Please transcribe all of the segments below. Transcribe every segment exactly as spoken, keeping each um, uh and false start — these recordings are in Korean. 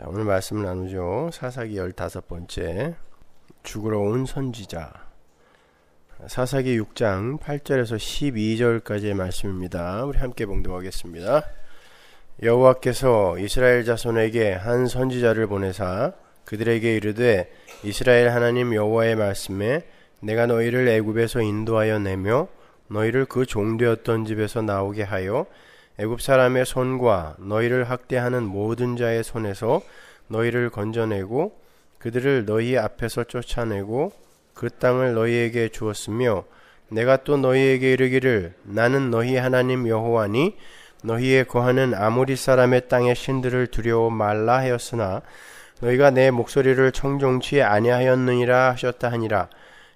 자, 오늘 말씀 나누죠. 사사기 열다섯 번째 죽으러 온 선지자. 사사기 육 장 팔 절에서 십이 절까지의 말씀입니다. 우리 함께 봉독하겠습니다. 여호와께서 이스라엘 자손에게 한 선지자를 보내사 그들에게 이르되 이스라엘 하나님 여호와의 말씀에 내가 너희를 애굽에서 인도하여 내며 너희를 그 종되었던 집에서 나오게 하여 애굽 사람의 손과 너희를 학대하는 모든 자의 손에서 너희를 건져내고 그들을 너희 앞에서 쫓아내고 그 땅을 너희에게 주었으며 내가 또 너희에게 이르기를 나는 너희 하나님 여호와니 너희의 거하는 아모리 사람의 땅의 신들을 두려워 말라 하였으나 너희가 내 목소리를 청종치 아니하였느니라 하셨다 하니라.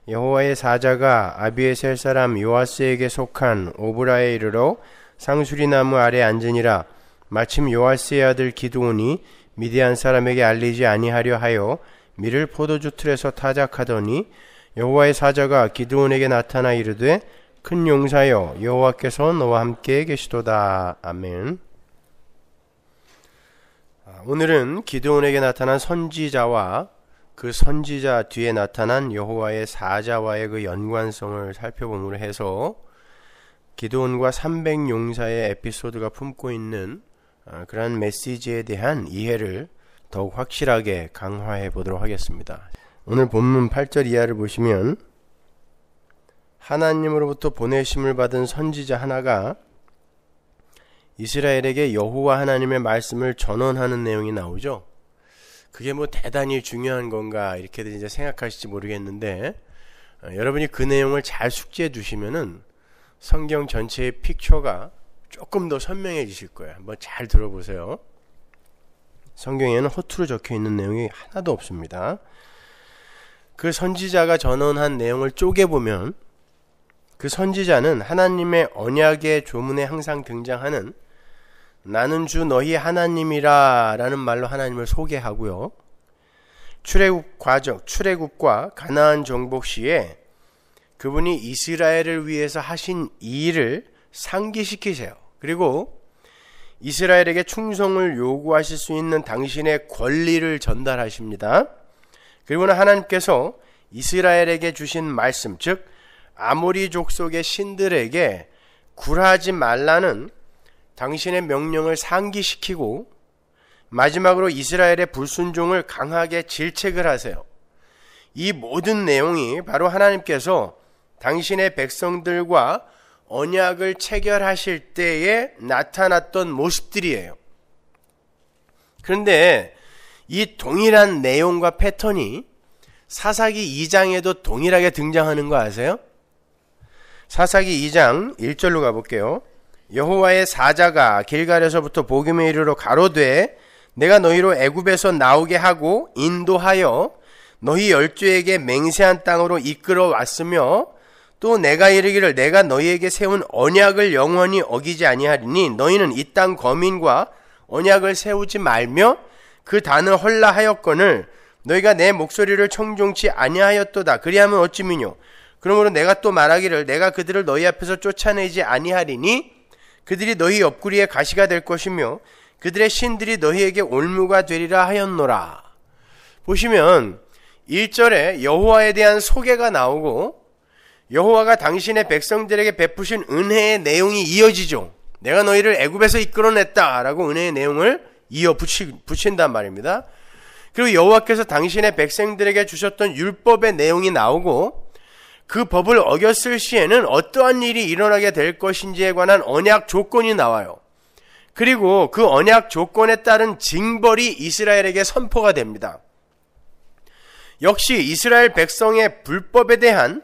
여호와의 사자가 아비에셀 사람 요아스에게 속한 오브라에 이르러 상수리나무 아래 앉으니라. 마침 요아스의 아들 기드온이 미디안 사람에게 알리지 아니하려 하여 밀을 포도주 틀에서 타작하더니 여호와의 사자가 기드온에게 나타나 이르되 큰 용사여 여호와께서 너와 함께 계시도다. 아멘. 오늘은 기드온에게 나타난 선지자와 그 선지자 뒤에 나타난 여호와의 사자와의 그 연관성을 살펴봄으로 해서 기드온과 삼백 용사의 에피소드가 품고 있는 그러한 메시지에 대한 이해를 더욱 확실하게 강화해 보도록 하겠습니다. 오늘 본문 팔 절 이하를 보시면 하나님으로부터 보내심을 받은 선지자 하나가 이스라엘에게 여호와 하나님의 말씀을 전언하는 내용이 나오죠. 그게 뭐 대단히 중요한 건가 이렇게들 이제 생각하실지 모르겠는데 여러분이 그 내용을 잘 숙지해 두시면은 성경 전체의 픽처가 조금 더 선명해지실 거예요. 한번 잘 들어보세요. 성경에는 허투루 적혀있는 내용이 하나도 없습니다. 그 선지자가 전언한 내용을 쪼개보면 그 선지자는 하나님의 언약의 조문에 항상 등장하는 나는 주 너희 하나님이라 라는 말로 하나님을 소개하고요. 출애굽 과정, 출애굽과 가나안 정복 시에 그분이 이스라엘을 위해서 하신 일을 상기시키세요. 그리고 이스라엘에게 충성을 요구하실 수 있는 당신의 권리를 전달하십니다. 그리고는 하나님께서 이스라엘에게 주신 말씀, 즉 아모리 족속의 신들에게 굴하지 말라는 당신의 명령을 상기시키고 마지막으로 이스라엘의 불순종을 강하게 질책을 하세요. 이 모든 내용이 바로 하나님께서 당신의 백성들과 언약을 체결하실 때에 나타났던 모습들이에요. 그런데 이 동일한 내용과 패턴이 사사기 이 장에도 동일하게 등장하는 거 아세요? 사사기 이 장 일 절로 가볼게요. 여호와의 사자가 길갈에서부터 복음에 이르러 가로되 내가 너희로 애굽에서 나오게 하고 인도하여 너희 열조에게 맹세한 땅으로 이끌어 왔으며 또 내가 이르기를 내가 너희에게 세운 언약을 영원히 어기지 아니하리니 너희는 이 땅 거민과 언약을 세우지 말며 그 단을 헐라하였거늘 너희가 내 목소리를 청종치 아니하였도다. 그리하면 어찌미뇨. 그러므로 내가 또 말하기를 내가 그들을 너희 앞에서 쫓아내지 아니하리니 그들이 너희 옆구리에 가시가 될 것이며 그들의 신들이 너희에게 올무가 되리라 하였노라. 보시면 일 절에 여호와에 대한 소개가 나오고 여호와가 당신의 백성들에게 베푸신 은혜의 내용이 이어지죠. 내가 너희를 애굽에서 이끌어냈다 라고 은혜의 내용을 이어 붙이, 붙인단 말입니다. 그리고 여호와께서 당신의 백성들에게 주셨던 율법의 내용이 나오고 그 법을 어겼을 시에는 어떠한 일이 일어나게 될 것인지에 관한 언약 조건이 나와요. 그리고 그 언약 조건에 따른 징벌이 이스라엘에게 선포가 됩니다. 역시 이스라엘 백성의 불법에 대한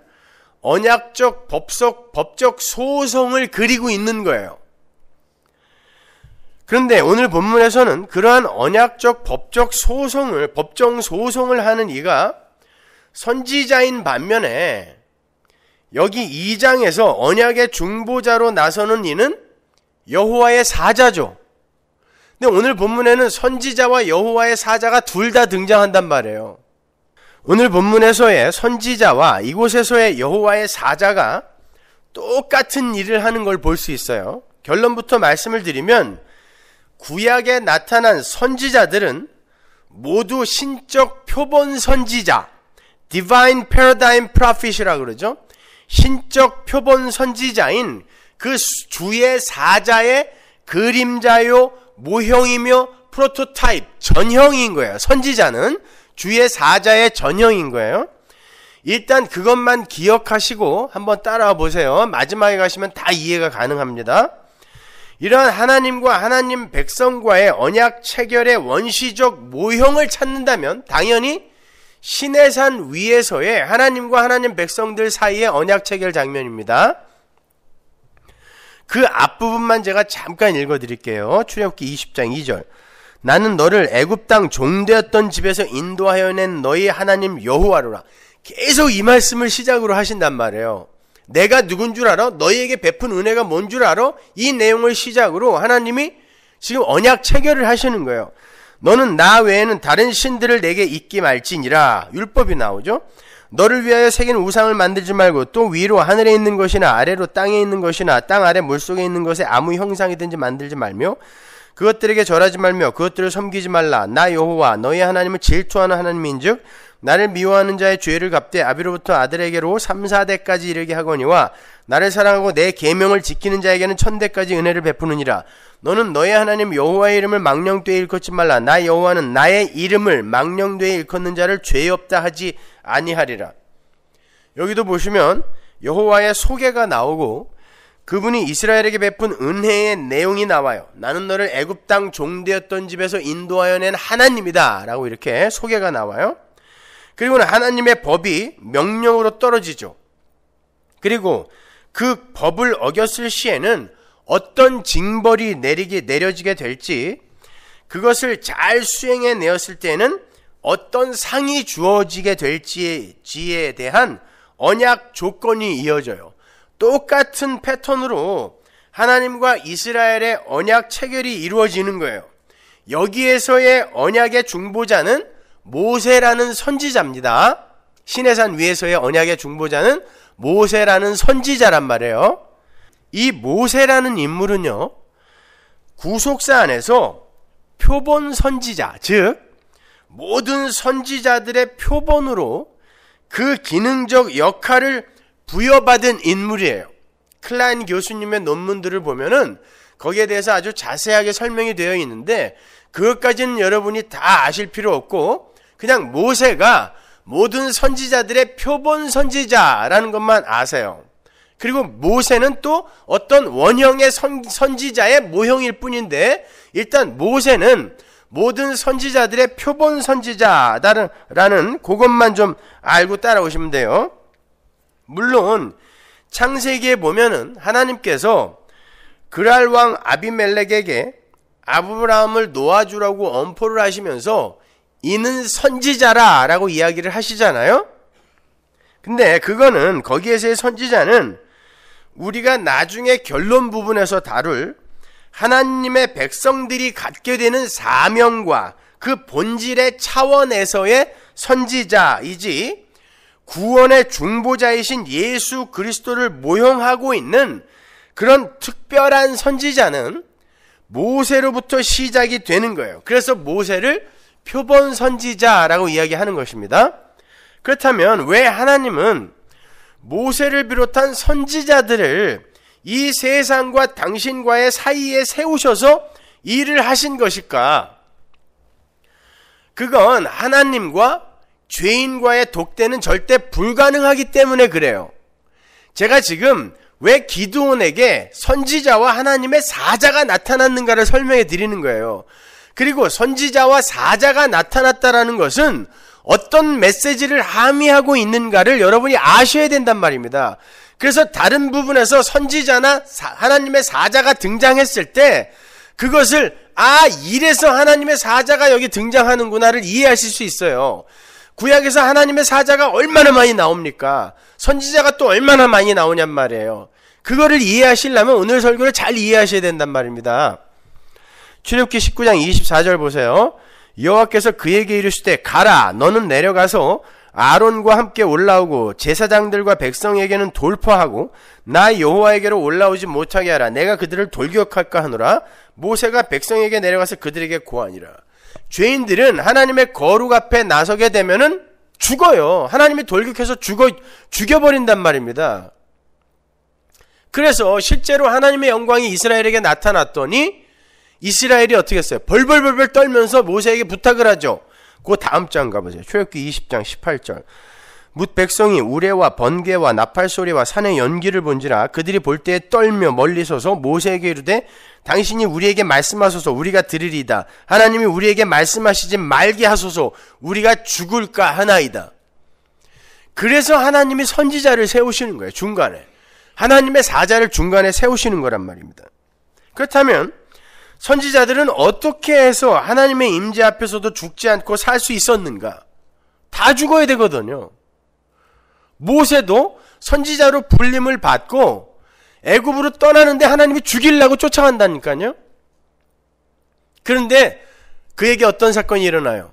언약적 법적, 법적 소송을 그리고 있는 거예요. 그런데 오늘 본문에서는 그러한 언약적 법적 소송을, 법정 소송을 하는 이가 선지자인 반면에 여기 이 장에서 언약의 중보자로 나서는 이는 여호와의 사자죠. 근데 오늘 본문에는 선지자와 여호와의 사자가 둘 다 등장한단 말이에요. 오늘 본문에서의 선지자와 이곳에서의 여호와의 사자가 똑같은 일을 하는 걸 볼 수 있어요. 결론부터 말씀을 드리면 구약에 나타난 선지자들은 모두 신적 표본 선지자, divine paradigm prophet이라고 그러죠. 신적 표본 선지자인 그 주의 사자의 그림자요 모형이며 프로토타입, 전형인 거예요. 선지자는 주의 사자의 전형인 거예요. 일단 그것만 기억하시고 한번 따라와 보세요. 마지막에 가시면 다 이해가 가능합니다. 이러한 하나님과 하나님 백성과의 언약 체결의 원시적 모형을 찾는다면 당연히 시내산 위에서의 하나님과 하나님 백성들 사이의 언약 체결 장면입니다. 그 앞부분만 제가 잠깐 읽어드릴게요. 출애굽기 이십 장 이 절. 나는 너를 애굽 땅 종되었던 집에서 인도하여 낸 너희 하나님 여호와로라. 계속 이 말씀을 시작으로 하신단 말이에요. 내가 누군 줄 알아? 너희에게 베푼 은혜가 뭔 줄 알아? 이 내용을 시작으로 하나님이 지금 언약 체결을 하시는 거예요. 너는 나 외에는 다른 신들을 내게 잊기 말지니라. 율법이 나오죠. 너를 위하여 새긴 우상을 만들지 말고 또 위로 하늘에 있는 것이나 아래로 땅에 있는 것이나 땅 아래 물속에 있는 것에 아무 형상이든지 만들지 말며 그것들에게 절하지 말며 그것들을 섬기지 말라. 나 여호와 너희 하나님을 질투하는 하나님인즉 나를 미워하는 자의 죄를 갚되 아비로부터 아들에게로 삼, 사 대까지 이르게 하거니와 나를 사랑하고 내 계명을 지키는 자에게는 천 대까지 은혜를 베푸느니라. 너는 너의 하나님 여호와의 이름을 망령되이 일컫지 말라. 나 여호와는 나의 이름을 망령되이 일컫는 자를 죄 없다 하지 아니하리라. 여기도 보시면 여호와의 소개가 나오고 그분이 이스라엘에게 베푼 은혜의 내용이 나와요. 나는 너를 애굽 땅 종되었던 집에서 인도하여 낸 하나님이다 라고 이렇게 소개가 나와요. 그리고는 하나님의 법이 명령으로 떨어지죠. 그리고 그 법을 어겼을 시에는 어떤 징벌이 내리게, 내려지게 될지, 그것을 잘 수행해 내었을 때에는 어떤 상이 주어지게 될지에 대한 언약 조건이 이어져요. 똑같은 패턴으로 하나님과 이스라엘의 언약 체결이 이루어지는 거예요. 여기에서의 언약의 중보자는 모세라는 선지자입니다. 시내산 위에서의 언약의 중보자는 모세라는 선지자란 말이에요. 이 모세라는 인물은요, 구속사 안에서 표본 선지자, 즉 모든 선지자들의 표본으로 그 기능적 역할을 부여받은 인물이에요. 클라인 교수님의 논문들을 보면은 거기에 대해서 아주 자세하게 설명이 되어 있는데 그것까지는 여러분이 다 아실 필요 없고 그냥 모세가 모든 선지자들의 표본 선지자라는 것만 아세요. 그리고 모세는 또 어떤 원형의 선, 선지자의 모형일 뿐인데 일단 모세는 모든 선지자들의 표본 선지자라는 그것만 좀 알고 따라오시면 돼요. 물론 창세기에 보면은 하나님께서 그랄 왕 아비멜렉에게 아브라함을 놓아주라고 엄포를 하시면서 이는 선지자라 라고 이야기를 하시잖아요. 근데 그거는 거기에서의 선지자는 우리가 나중에 결론 부분에서 다룰 하나님의 백성들이 갖게 되는 사명과 그 본질의 차원에서의 선지자이지 구원의 중보자이신 예수 그리스도를 모형하고 있는 그런 특별한 선지자는 모세로부터 시작이 되는 거예요. 그래서 모세를 표본 선지자라고 이야기하는 것입니다. 그렇다면 왜 하나님은 모세를 비롯한 선지자들을 이 세상과 당신과의 사이에 세우셔서 일을 하신 것일까? 그건 하나님과 죄인과의 독대는 절대 불가능하기 때문에 그래요. 제가 지금 왜 기드온에게 선지자와 하나님의 사자가 나타났는가를 설명해 드리는 거예요. 그리고 선지자와 사자가 나타났다라는 것은 어떤 메시지를 함의하고 있는가를 여러분이 아셔야 된단 말입니다. 그래서 다른 부분에서 선지자나 사, 하나님의 사자가 등장했을 때 그것을 아, 이래서 하나님의 사자가 여기 등장하는구나를 이해하실 수 있어요. 구약에서 하나님의 사자가 얼마나 많이 나옵니까? 선지자가 또 얼마나 많이 나오냔 말이에요. 그거를 이해하시려면 오늘 설교를 잘 이해하셔야 된단 말입니다. 출애굽기 십구 장 이십사 절 보세요. 여호와께서 그에게 이르시되 가라 너는 내려가서 아론과 함께 올라오고 제사장들과 백성에게는 돌파하고 나 여호와에게로 올라오지 못하게 하라. 내가 그들을 돌격할까 하노라. 모세가 백성에게 내려가서 그들에게 고하니라. 죄인들은 하나님의 거룩 앞에 나서게 되면은 죽어요. 하나님이 돌격해서 죽어, 죽여버린단 말입니다. 그래서 실제로 하나님의 영광이 이스라엘에게 나타났더니 이스라엘이 어떻게 했어요? 벌벌벌벌 떨면서 모세에게 부탁을 하죠. 그 다음 장 가보세요. 출애굽기 이십 장 십팔 절. 뭇 백성이 우레와 번개와 나팔소리와 산의 연기를 본지라 그들이 볼 때에 떨며 멀리 서서 모세에게 이르되 당신이 우리에게 말씀하소서 우리가 들으리이다. 하나님이 우리에게 말씀하시지 말게 하소서 우리가 죽을까 하나이다. 그래서 하나님이 선지자를 세우시는 거예요. 중간에. 하나님의 사자를 중간에 세우시는 거란 말입니다. 그렇다면 선지자들은 어떻게 해서 하나님의 임재 앞에서도 죽지 않고 살 수 있었는가? 다 죽어야 되거든요. 모세도 선지자로 불림을 받고 애굽으로 떠나는데 하나님이 죽이려고 쫓아간다니까요. 그런데 그에게 어떤 사건이 일어나요?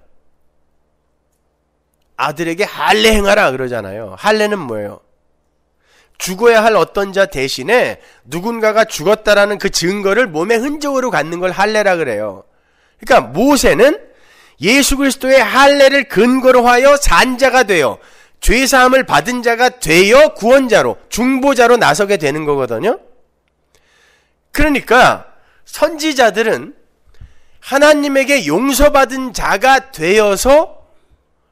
아들에게 할례 행하라 그러잖아요. 할례는 뭐예요? 죽어야 할 어떤 자 대신에 누군가가 죽었다라는 그 증거를 몸의 흔적으로 갖는 걸 할례라 그래요. 그러니까 모세는 예수 그리스도의 할례를 근거로 하여 산자가 되어 죄사함을 받은 자가 되어 구원자로 중보자로 나서게 되는 거거든요. 그러니까 선지자들은 하나님에게 용서받은 자가 되어서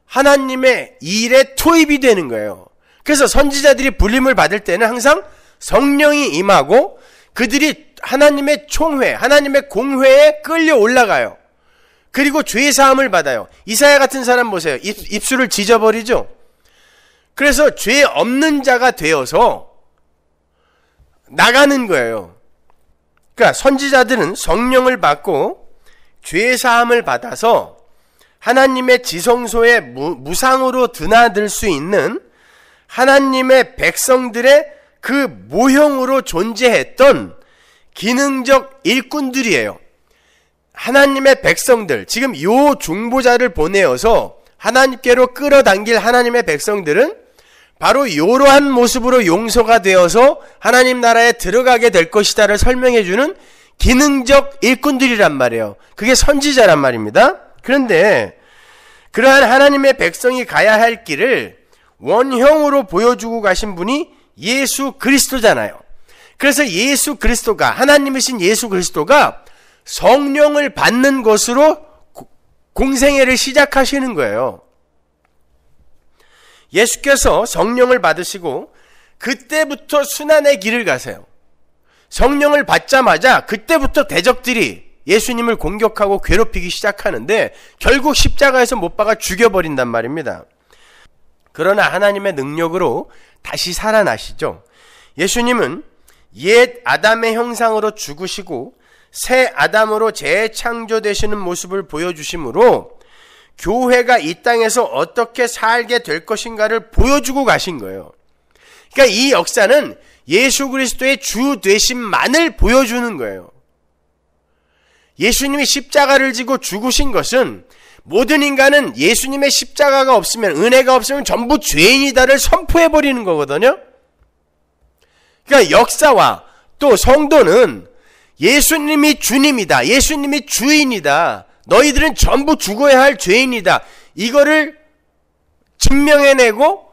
하나님의 일에 투입이 되는 거예요. 그래서 선지자들이 불림을 받을 때는 항상 성령이 임하고 그들이 하나님의 총회, 하나님의 공회에 끌려 올라가요. 그리고 죄사함을 받아요. 이사야 같은 사람 보세요. 입, 입술을 지져버리죠. 그래서 죄 없는 자가 되어서 나가는 거예요. 그러니까 선지자들은 성령을 받고 죄사함을 받아서 하나님의 지성소에 무, 무상으로 드나들 수 있는 하나님의 백성들의 그 모형으로 존재했던 기능적 일꾼들이에요. 하나님의 백성들, 지금 요 중보자를 보내어서 하나님께로 끌어당길 하나님의 백성들은 바로 이러한 모습으로 용서가 되어서 하나님 나라에 들어가게 될 것이다를 설명해주는 기능적 일꾼들이란 말이에요. 그게 선지자란 말입니다. 그런데 그러한 하나님의 백성이 가야 할 길을 원형으로 보여주고 가신 분이 예수 그리스도잖아요. 그래서 예수 그리스도가, 하나님이신 예수 그리스도가 성령을 받는 것으로 공생애를 시작하시는 거예요. 예수께서 성령을 받으시고 그때부터 순환의 길을 가세요. 성령을 받자마자 그때부터 대적들이 예수님을 공격하고 괴롭히기 시작하는데 결국 십자가에서 못 박아 죽여버린단 말입니다. 그러나 하나님의 능력으로 다시 살아나시죠. 예수님은 옛 아담의 형상으로 죽으시고 새 아담으로 재창조되시는 모습을 보여주심으로 교회가 이 땅에서 어떻게 살게 될 것인가를 보여주고 가신 거예요. 그러니까 이 역사는 예수 그리스도의 주 되심만을 보여주는 거예요. 예수님이 십자가를 지고 죽으신 것은 모든 인간은 예수님의 십자가가 없으면, 은혜가 없으면 전부 죄인이다를 선포해버리는 거거든요. 그러니까 역사와 또 성도는 예수님이 주님이다. 예수님이 주인이다. 너희들은 전부 죽어야 할 죄인이다. 이거를 증명해내고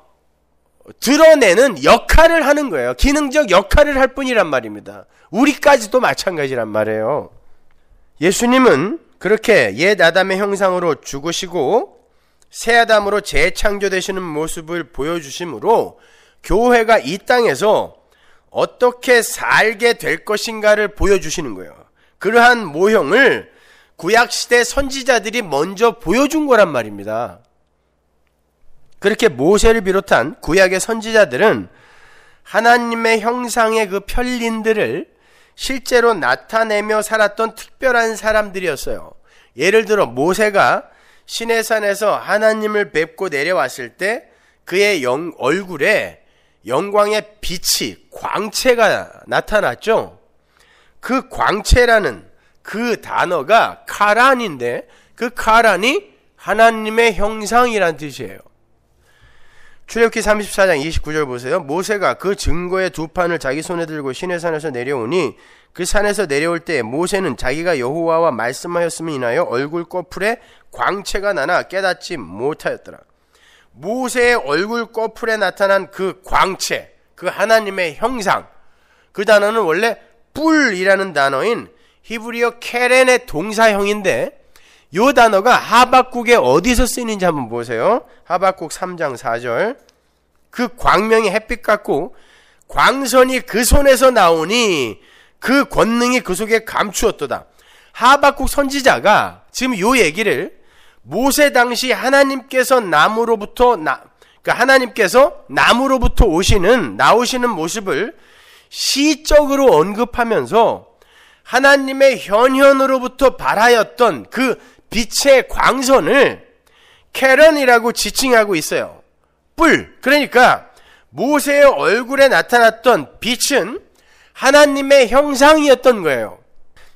드러내는 역할을 하는 거예요. 기능적 역할을 할 뿐이란 말입니다. 우리까지도 마찬가지란 말이에요. 예수님은 그렇게 옛 아담의 형상으로 죽으시고 새 아담으로 재창조되시는 모습을 보여주심으로 교회가 이 땅에서 어떻게 살게 될 것인가를 보여주시는 거예요. 그러한 모형을 구약시대 선지자들이 먼저 보여준 거란 말입니다. 그렇게 모세를 비롯한 구약의 선지자들은 하나님의 형상의 그 편린들을 실제로 나타내며 살았던 특별한 사람들이었어요. 예를 들어 모세가 시내산에서 하나님을 뵙고 내려왔을 때 그의 영, 얼굴에 영광의 빛이, 광채가 나타났죠. 그 광채라는 그 단어가 카란인데 그 카란이 하나님의 형상이란 뜻이에요. 출애굽기 삼십사 장 이십구 절 보세요. 모세가 그 증거의 두 판을 자기 손에 들고 시내산에서 내려오니 그 산에서 내려올 때 모세는 자기가 여호와와 말씀하였음을 인하여 얼굴꺼풀에 광채가 나나 깨닫지 못하였더라. 모세의 얼굴꺼풀에 나타난 그 광채, 그 하나님의 형상, 그 단어는 원래 뿔이라는 단어인 히브리어 케렌의 동사형인데 이 단어가 하박국에 어디서 쓰이는지 한번 보세요. 하박국 삼 장 사 절. 그 광명이 햇빛 같고 광선이 그 손에서 나오니 그 권능이 그 속에 감추었도다. 하박국 선지자가 지금 이 얘기를 모세 당시 하나님께서 나무로부터 나, 그러니까 하나님께서 나무로부터 오시는 나오시는 모습을 시적으로 언급하면서 하나님의 현현으로부터 발하였던 그 빛의 광선을 케런이라고 지칭하고 있어요. 뿔. 그러니까 모세의 얼굴에 나타났던 빛은 하나님의 형상이었던 거예요.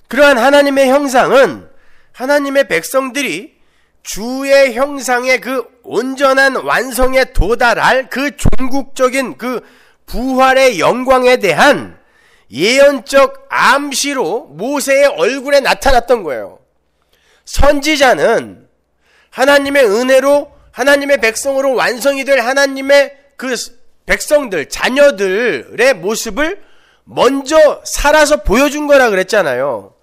그러한 하나님의 형상은 하나님의 백성들이 주의 형상의 그 온전한 완성에 도달할 그 종국적인 그 부활의 영광에 대한 예언적 암시로 모세의 얼굴에 나타났던 거예요. 선지자는 하나님의 은혜로 하나님의 백성으로 완성이 될 하나님의 그 백성들, 자녀들의 모습을 먼저 살아서 보여준 거라 그랬잖아요.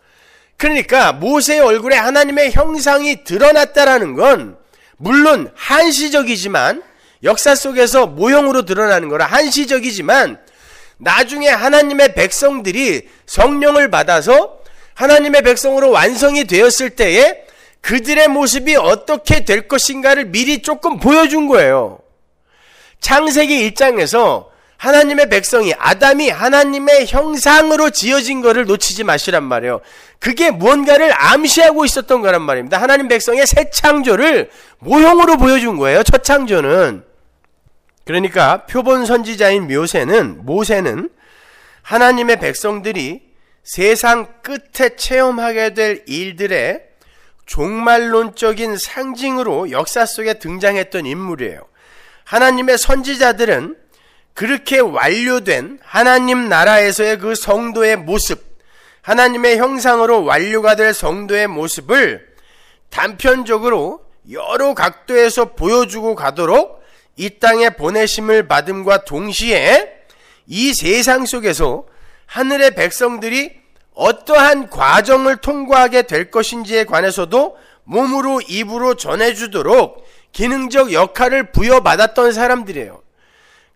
그러니까 모세의 얼굴에 하나님의 형상이 드러났다라는 건 물론 한시적이지만 역사 속에서 모형으로 드러나는 거라 한시적이지만 나중에 하나님의 백성들이 성령을 받아서 하나님의 백성으로 완성이 되었을 때에 그들의 모습이 어떻게 될 것인가를 미리 조금 보여준 거예요. 창세기 일 장에서 하나님의 백성이 아담이 하나님의 형상으로 지어진 거를 놓치지 마시란 말이에요. 그게 뭔가를 암시하고 있었던 거란 말입니다. 하나님 백성의 새 창조를 모형으로 보여준 거예요. 첫 창조는. 그러니까 표본 선지자인 모세는 모세는 하나님의 백성들이 세상 끝에 체험하게 될 일들의 종말론적인 상징으로 역사 속에 등장했던 인물이에요. 하나님의 선지자들은 그렇게 완료된 하나님 나라에서의 그 성도의 모습, 하나님의 형상으로 완료가 될 성도의 모습을 단편적으로 여러 각도에서 보여주고 가도록 이 땅에 보내심을 받음과 동시에 이 세상 속에서 하늘의 백성들이 어떠한 과정을 통과하게 될 것인지에 관해서도 몸으로 입으로 전해주도록 기능적 역할을 부여받았던 사람들이에요.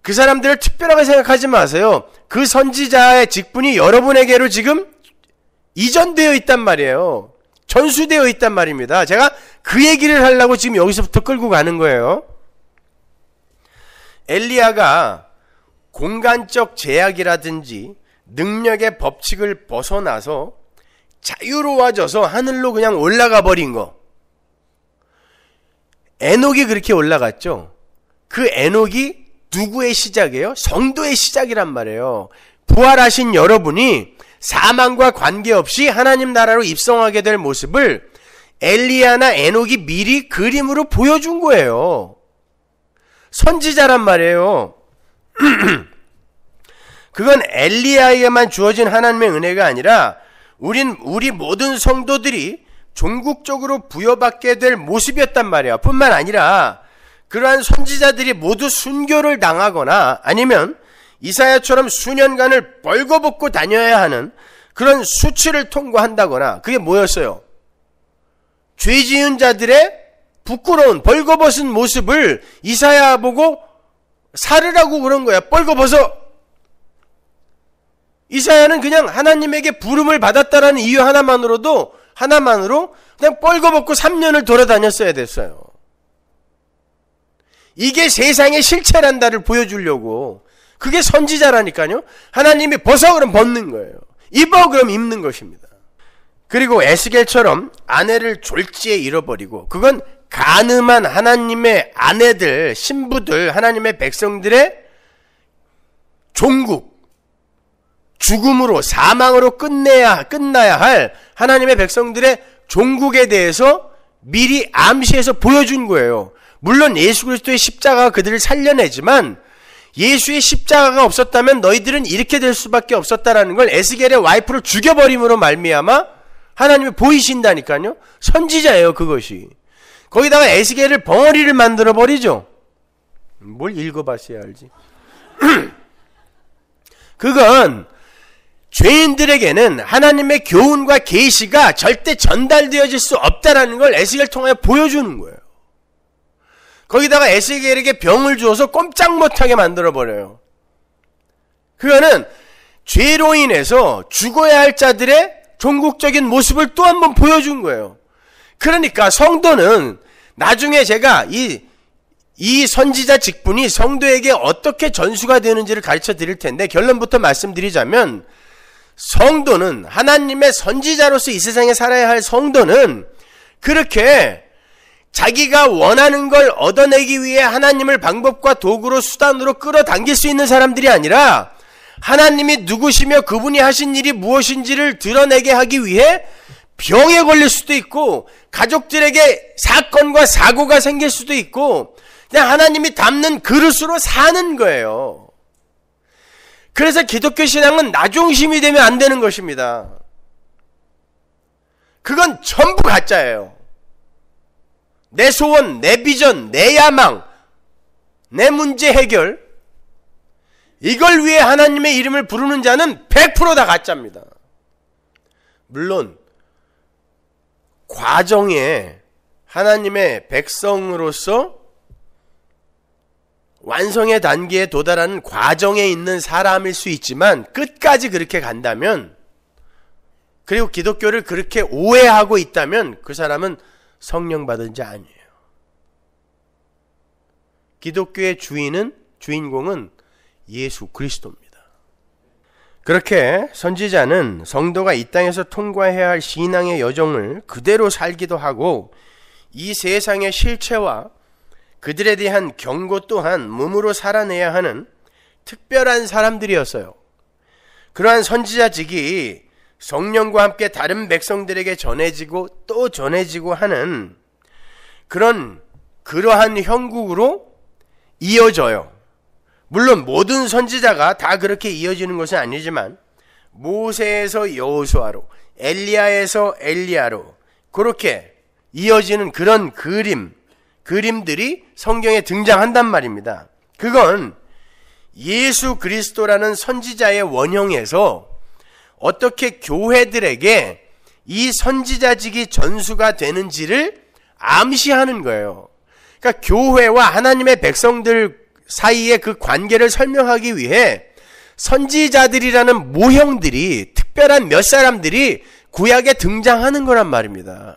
그 사람들을 특별하게 생각하지 마세요. 그 선지자의 직분이 여러분에게로 지금 이전되어 있단 말이에요. 전수되어 있단 말입니다. 제가 그 얘기를 하려고 지금 여기서부터 끌고 가는 거예요. 엘리야가 공간적 제약이라든지 능력의 법칙을 벗어나서 자유로워져서 하늘로 그냥 올라가 버린 거. 에녹이 그렇게 올라갔죠. 그 에녹이 누구의 시작이에요? 성도의 시작이란 말이에요. 부활하신 여러분이 사망과 관계없이 하나님 나라로 입성하게 될 모습을 엘리야나 에녹이 미리 그림으로 보여준 거예요. 선지자란 말이에요. 그건 엘리야에게만 주어진 하나님의 은혜가 아니라 우린 우리 모든 성도들이 종국적으로 부여받게 될 모습이었단 말이야. 뿐만 아니라 그러한 선지자들이 모두 순교를 당하거나 아니면 이사야처럼 수년간을 벌거벗고 다녀야 하는 그런 수치를 통과한다거나 그게 뭐였어요? 죄 지은 자들의 부끄러운 벌거벗은 모습을 이사야 보고 살으라고 그런 거야. 벌거벗어. 이사야는 그냥 하나님에게 부름을 받았다라는 이유 하나만으로도 하나만으로 그냥 뻘거벗고 삼 년을 돌아다녔어야 됐어요. 이게 세상의 실체란다를 보여주려고. 그게 선지자라니까요. 하나님이 벗어 그럼 벗는 거예요. 입어 그럼 입는 것입니다. 그리고 에스겔처럼 아내를 졸지에 잃어버리고 그건 가늠한 하나님의 아내들, 신부들, 하나님의 백성들의 종국 죽음으로 사망으로 끝내야 끝나야 할 하나님의 백성들의 종국에 대해서 미리 암시해서 보여준 거예요. 물론 예수 그리스도의 십자가가 그들을 살려내지만 예수의 십자가가 없었다면 너희들은 이렇게 될 수밖에 없었다라는 걸 에스겔의 와이프를 죽여버림으로 말미암아 하나님이 보이신다니까요. 선지자예요 그것이. 거기다가 에스겔을 벙어리를 만들어버리죠. 뭘 읽어봤어야 알지. 그건 죄인들에게는 하나님의 교훈과 계시가 절대 전달되어질 수 없다라는 걸 에스겔을 통해 보여주는 거예요. 거기다가 에스겔에게 병을 주어서 꼼짝 못하게 만들어버려요. 그거는 죄로 인해서 죽어야 할 자들의 종국적인 모습을 또 한 번 보여준 거예요. 그러니까 성도는 나중에 제가 이, 이 선지자 직분이 성도에게 어떻게 전수가 되는지를 가르쳐 드릴 텐데 결론부터 말씀드리자면 성도는 하나님의 선지자로서 이 세상에 살아야 할 성도는 그렇게 자기가 원하는 걸 얻어내기 위해 하나님을 방법과 도구로 수단으로 끌어당길 수 있는 사람들이 아니라 하나님이 누구시며 그분이 하신 일이 무엇인지를 드러내게 하기 위해 병에 걸릴 수도 있고 가족들에게 사건과 사고가 생길 수도 있고 그냥 하나님이 담는 그릇으로 사는 거예요. 그래서 기독교 신앙은 나 중심이 되면 안 되는 것입니다. 그건 전부 가짜예요. 내 소원, 내 비전, 내 야망, 내 문제 해결, 이걸 위해 하나님의 이름을 부르는 자는 백 퍼센트 다 가짜입니다. 물론 과정에 하나님의 백성으로서 완성의 단계에 도달하는 과정에 있는 사람일 수 있지만 끝까지 그렇게 간다면, 그리고 기독교를 그렇게 오해하고 있다면 그 사람은 성령 받은 자 아니에요. 기독교의 주인은, 주인공은 예수 그리스도입니다. 그렇게 선지자는 성도가 이 땅에서 통과해야 할 신앙의 여정을 그대로 살기도 하고 이 세상의 실체와 그들에 대한 경고 또한 몸으로 살아내야 하는 특별한 사람들이었어요. 그러한 선지자직이 성령과 함께 다른 백성들에게 전해지고 또 전해지고 하는 그런 그러한 형국으로 이어져요. 물론 모든 선지자가 다 그렇게 이어지는 것은 아니지만 모세에서 여호수아로, 엘리야에서 엘리야로 그렇게 이어지는 그런 그림, 그림들이 성경에 등장한단 말입니다. 그건 예수 그리스도라는 선지자의 원형에서 어떻게 교회들에게 이 선지자직이 전수가 되는지를 암시하는 거예요. 그러니까 교회와 하나님의 백성들 사이의 그 관계를 설명하기 위해 선지자들이라는 모형들이, 특별한 몇 사람들이 구약에 등장하는 거란 말입니다.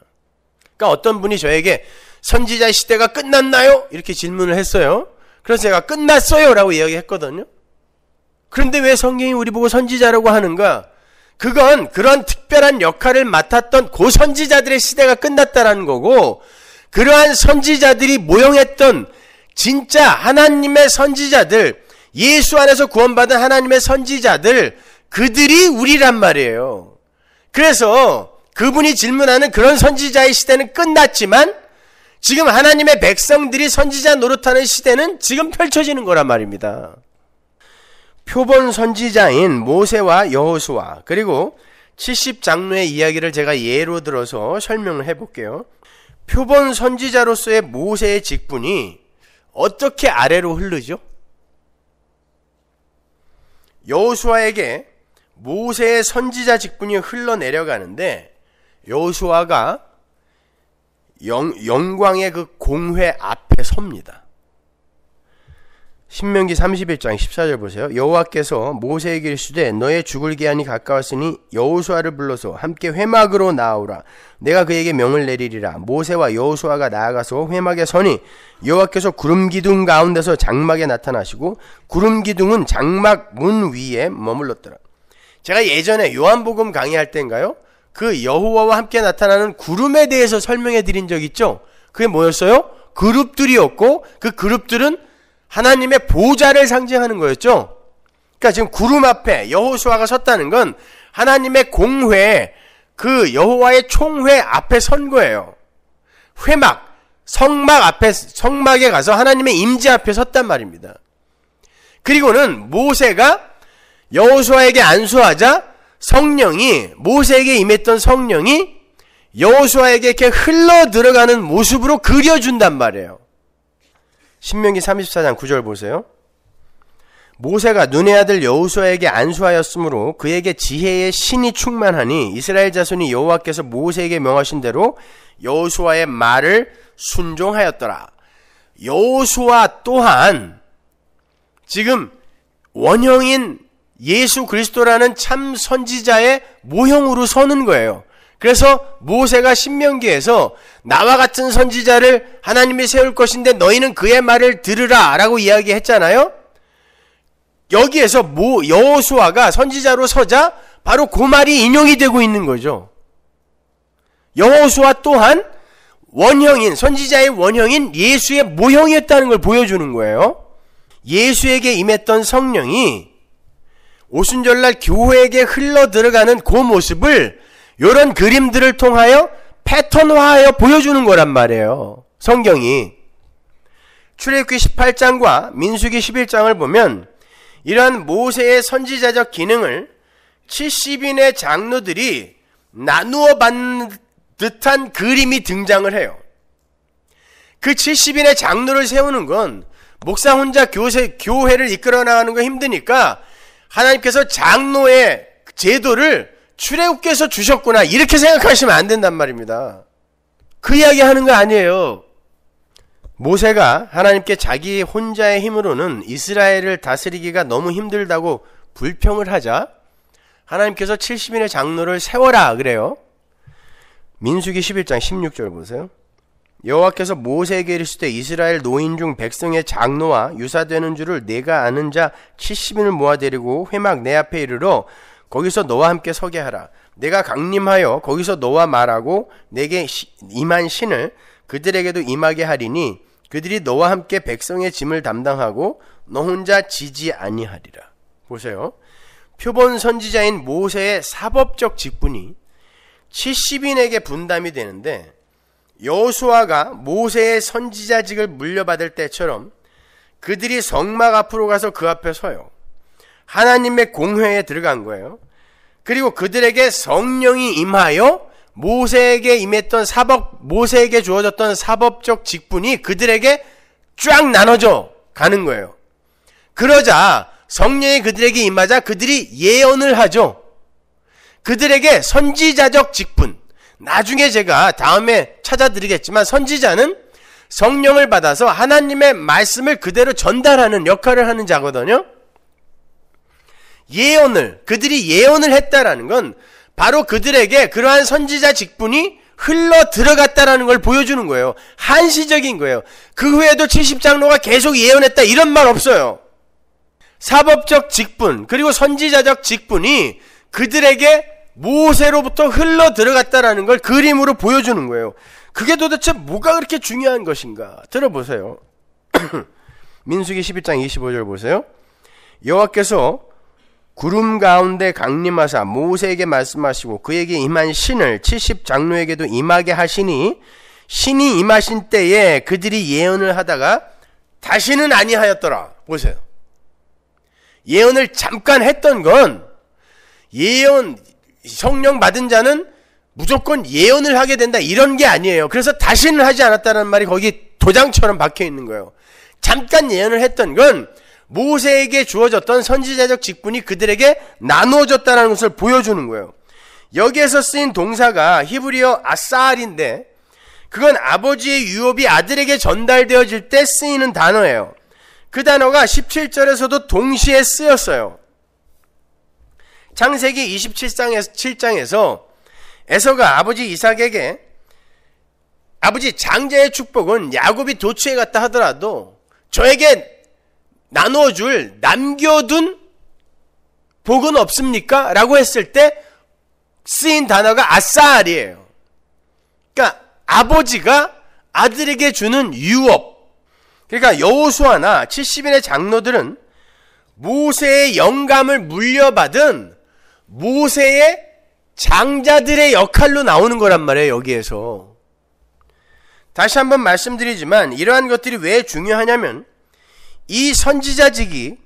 그러니까 어떤 분이 저에게 선지자 시대가 끝났나요? 이렇게 질문을 했어요. 그래서 제가 끝났어요 라고 이야기했거든요. 그런데 왜 성경이 우리 보고 선지자라고 하는가? 그건 그런 특별한 역할을 맡았던 고선지자들의 시대가 끝났다라는 거고, 그러한 선지자들이 모형했던 진짜 하나님의 선지자들, 예수 안에서 구원받은 하나님의 선지자들, 그들이 우리란 말이에요. 그래서 그분이 질문하는 그런 선지자의 시대는 끝났지만 지금 하나님의 백성들이 선지자 노릇하는 시대는 지금 펼쳐지는 거란 말입니다. 표본 선지자인 모세와 여호수아, 그리고 칠십 장로의 이야기를 제가 예로 들어서 설명을 해볼게요. 표본 선지자로서의 모세의 직분이 어떻게 아래로 흐르죠? 여호수아에게 모세의 선지자 직분이 흘러내려가는데 여호수아가 영광의 그 공회 앞에 섭니다. 신명기 삼십일 장 십사 절 보세요. 여호와께서 모세에게 이르시되 너의 죽을 기한이 가까웠으니 여호수아를 불러서 함께 회막으로 나아오라. 내가 그에게 명을 내리리라. 모세와 여호수아가 나아가서 회막에 서니 여호와께서 구름 기둥 가운데서 장막에 나타나시고 구름 기둥은 장막 문 위에 머물렀더라. 제가 예전에 요한복음 강의할 때인가요? 그 여호와와 함께 나타나는 구름에 대해서 설명해 드린 적 있죠? 그게 뭐였어요? 그룹들이었고 그 그룹들은 하나님의 보좌를 상징하는 거였죠. 그러니까 지금 구름 앞에 여호수아가 섰다는 건 하나님의 공회, 그 여호와의 총회 앞에 선 거예요. 회막, 성막 앞에, 성막에 가서 하나님의 임재 앞에 섰단 말입니다. 그리고는 모세가 여호수아에게 안수하자 성령이, 모세에게 임했던 성령이 여호수아에게 이렇게 흘러 들어가는 모습으로 그려준단 말이에요. 신명기 삼십사 장 구 절 보세요. 모세가 눈의 아들 여호수아에게 안수하였으므로 그에게 지혜의 신이 충만하니 이스라엘 자손이 여호와께서 모세에게 명하신 대로 여호수아의 말을 순종하였더라. 여호수아 또한 지금 원형인 예수 그리스도라는 참 선지자의 모형으로 서는 거예요. 그래서 모세가 신명기에서 나와 같은 선지자를 하나님이 세울 것인데 너희는 그의 말을 들으라 라고 이야기했잖아요. 여기에서 모 여호수아가 선지자로 서자 바로 그 말이 인용이 되고 있는 거죠. 여호수아 또한 원형인, 선지자의 원형인 예수의 모형이었다는 걸 보여주는 거예요. 예수에게 임했던 성령이 오순절날 교회에게 흘러 들어가는 그 모습을 이런 그림들을 통하여 패턴화하여 보여주는 거란 말이에요. 성경이 출애굽기 십팔 장과 민수기 십일 장을 보면 이러한 모세의 선지자적 기능을 칠십 인의 장로들이 나누어 받는 듯한 그림이 등장을 해요. 그 칠십 인의 장로를 세우는 건 목사 혼자 교세, 교회를 이끌어 나가는 거 힘드니까 하나님께서 장로의 제도를 출애굽께서 주셨구나 이렇게 생각하시면 안 된단 말입니다. 그 이야기 하는 거 아니에요. 모세가 하나님께 자기 혼자의 힘으로는 이스라엘을 다스리기가 너무 힘들다고 불평을 하자 하나님께서 칠십 인의 장로를 세워라 그래요. 민수기 십일 장 십육 절 보세요. 여호와께서 모세에게 이르시되 이스라엘 노인 중 백성의 장로와 유사되는 줄을 내가 아는 자 칠십 인을 모아 데리고 회막 내 앞에 이르러 거기서 너와 함께 서게 하라. 내가 강림하여 거기서 너와 말하고 내게 임한 신을 그들에게도 임하게 하리니 그들이 너와 함께 백성의 짐을 담당하고 너 혼자 지지 아니하리라. 보세요. 표본 선지자인 모세의 사법적 직분이 칠십 인에게 분담이 되는데 여호수아가 모세의 선지자직을 물려받을 때처럼 그들이 성막 앞으로 가서 그 앞에 서요. 하나님의 공회에 들어간 거예요. 그리고 그들에게 성령이 임하여 모세에게 임했던 사법, 모세에게 주어졌던 사법적 직분이 그들에게 쫙 나눠져 가는 거예요. 그러자 성령이 그들에게 임하자 그들이 예언을 하죠. 그들에게 선지자적 직분, 나중에 제가 다음에 찾아드리겠지만 선지자는 성령을 받아서 하나님의 말씀을 그대로 전달하는 역할을 하는 자거든요. 예언을, 그들이 예언을 했다라는 건 바로 그들에게 그러한 선지자 직분이 흘러 들어갔다라는 걸 보여주는 거예요. 한시적인 거예요. 그 후에도 칠십 장로가 계속 예언했다 이런 말 없어요. 사법적 직분 그리고 선지자적 직분이 그들에게 모세로부터 흘러 들어갔다라는 걸 그림으로 보여주는 거예요. 그게 도대체 뭐가 그렇게 중요한 것인가? 들어보세요. 민수기 십일 장 이십오 절 보세요. 여호와께서 구름 가운데 강림하사 모세에게 말씀하시고 그에게 임한 신을 칠십 장로에게도 임하게 하시니 신이 임하신 때에 그들이 예언을 하다가 다시는 아니하였더라. 보세요. 예언을 잠깐 했던 건 예언, 성령 받은 자는 무조건 예언을 하게 된다 이런 게 아니에요. 그래서 다시는 하지 않았다는 말이 거기 도장처럼 박혀 있는 거예요. 잠깐 예언을 했던 건 모세에게 주어졌던 선지자적 직분이 그들에게 나누어졌다는 것을 보여주는 거예요. 여기에서 쓰인 동사가 히브리어 아사알인데 그건 아버지의 유업이 아들에게 전달되어질 때 쓰이는 단어예요. 그 단어가 십칠 절에서도 동시에 쓰였어요. 창세기 이십칠 장에서 에서가 아버지 이삭에게 아버지 장자의 축복은 야곱이 도취해 갔다 하더라도 저에게 나누어줄 남겨둔 복은 없습니까? 라고 했을 때 쓰인 단어가 아싸알이에요. 그러니까 아버지가 아들에게 주는 유업. 그러니까 여호수아나 칠십 인의 장로들은 모세의 영감을 물려받은 모세의 장자들의 역할로 나오는 거란 말이에요. 여기에서 다시 한번 말씀드리지만 이러한 것들이 왜 중요하냐면 이 선지자직이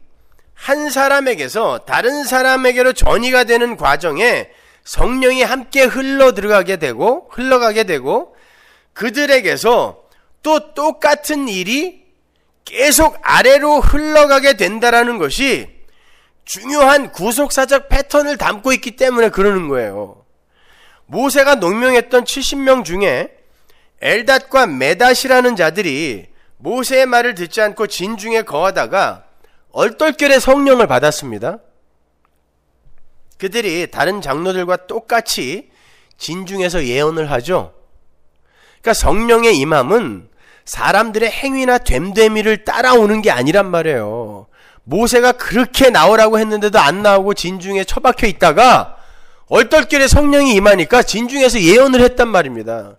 한 사람에게서 다른 사람에게로 전이가 되는 과정에 성령이 함께 흘러 들어가게 되고 흘러가게 되고 그들에게서 또 똑같은 일이 계속 아래로 흘러가게 된다라는 것이 중요한 구속사적 패턴을 담고 있기 때문에 그러는 거예요. 모세가 농명했던 칠십 명 중에 엘닷과 메닷이라는 자들이 모세의 말을 듣지 않고 진중에 거하다가 얼떨결에 성령을 받았습니다. 그들이 다른 장로들과 똑같이 진중에서 예언을 하죠. 그러니까 성령의 임함은 사람들의 행위나 됨됨이를 따라오는 게 아니란 말이에요. 모세가 그렇게 나오라고 했는데도 안 나오고 진중에 처박혀 있다가 얼떨결에 성령이 임하니까 진중에서 예언을 했단 말입니다.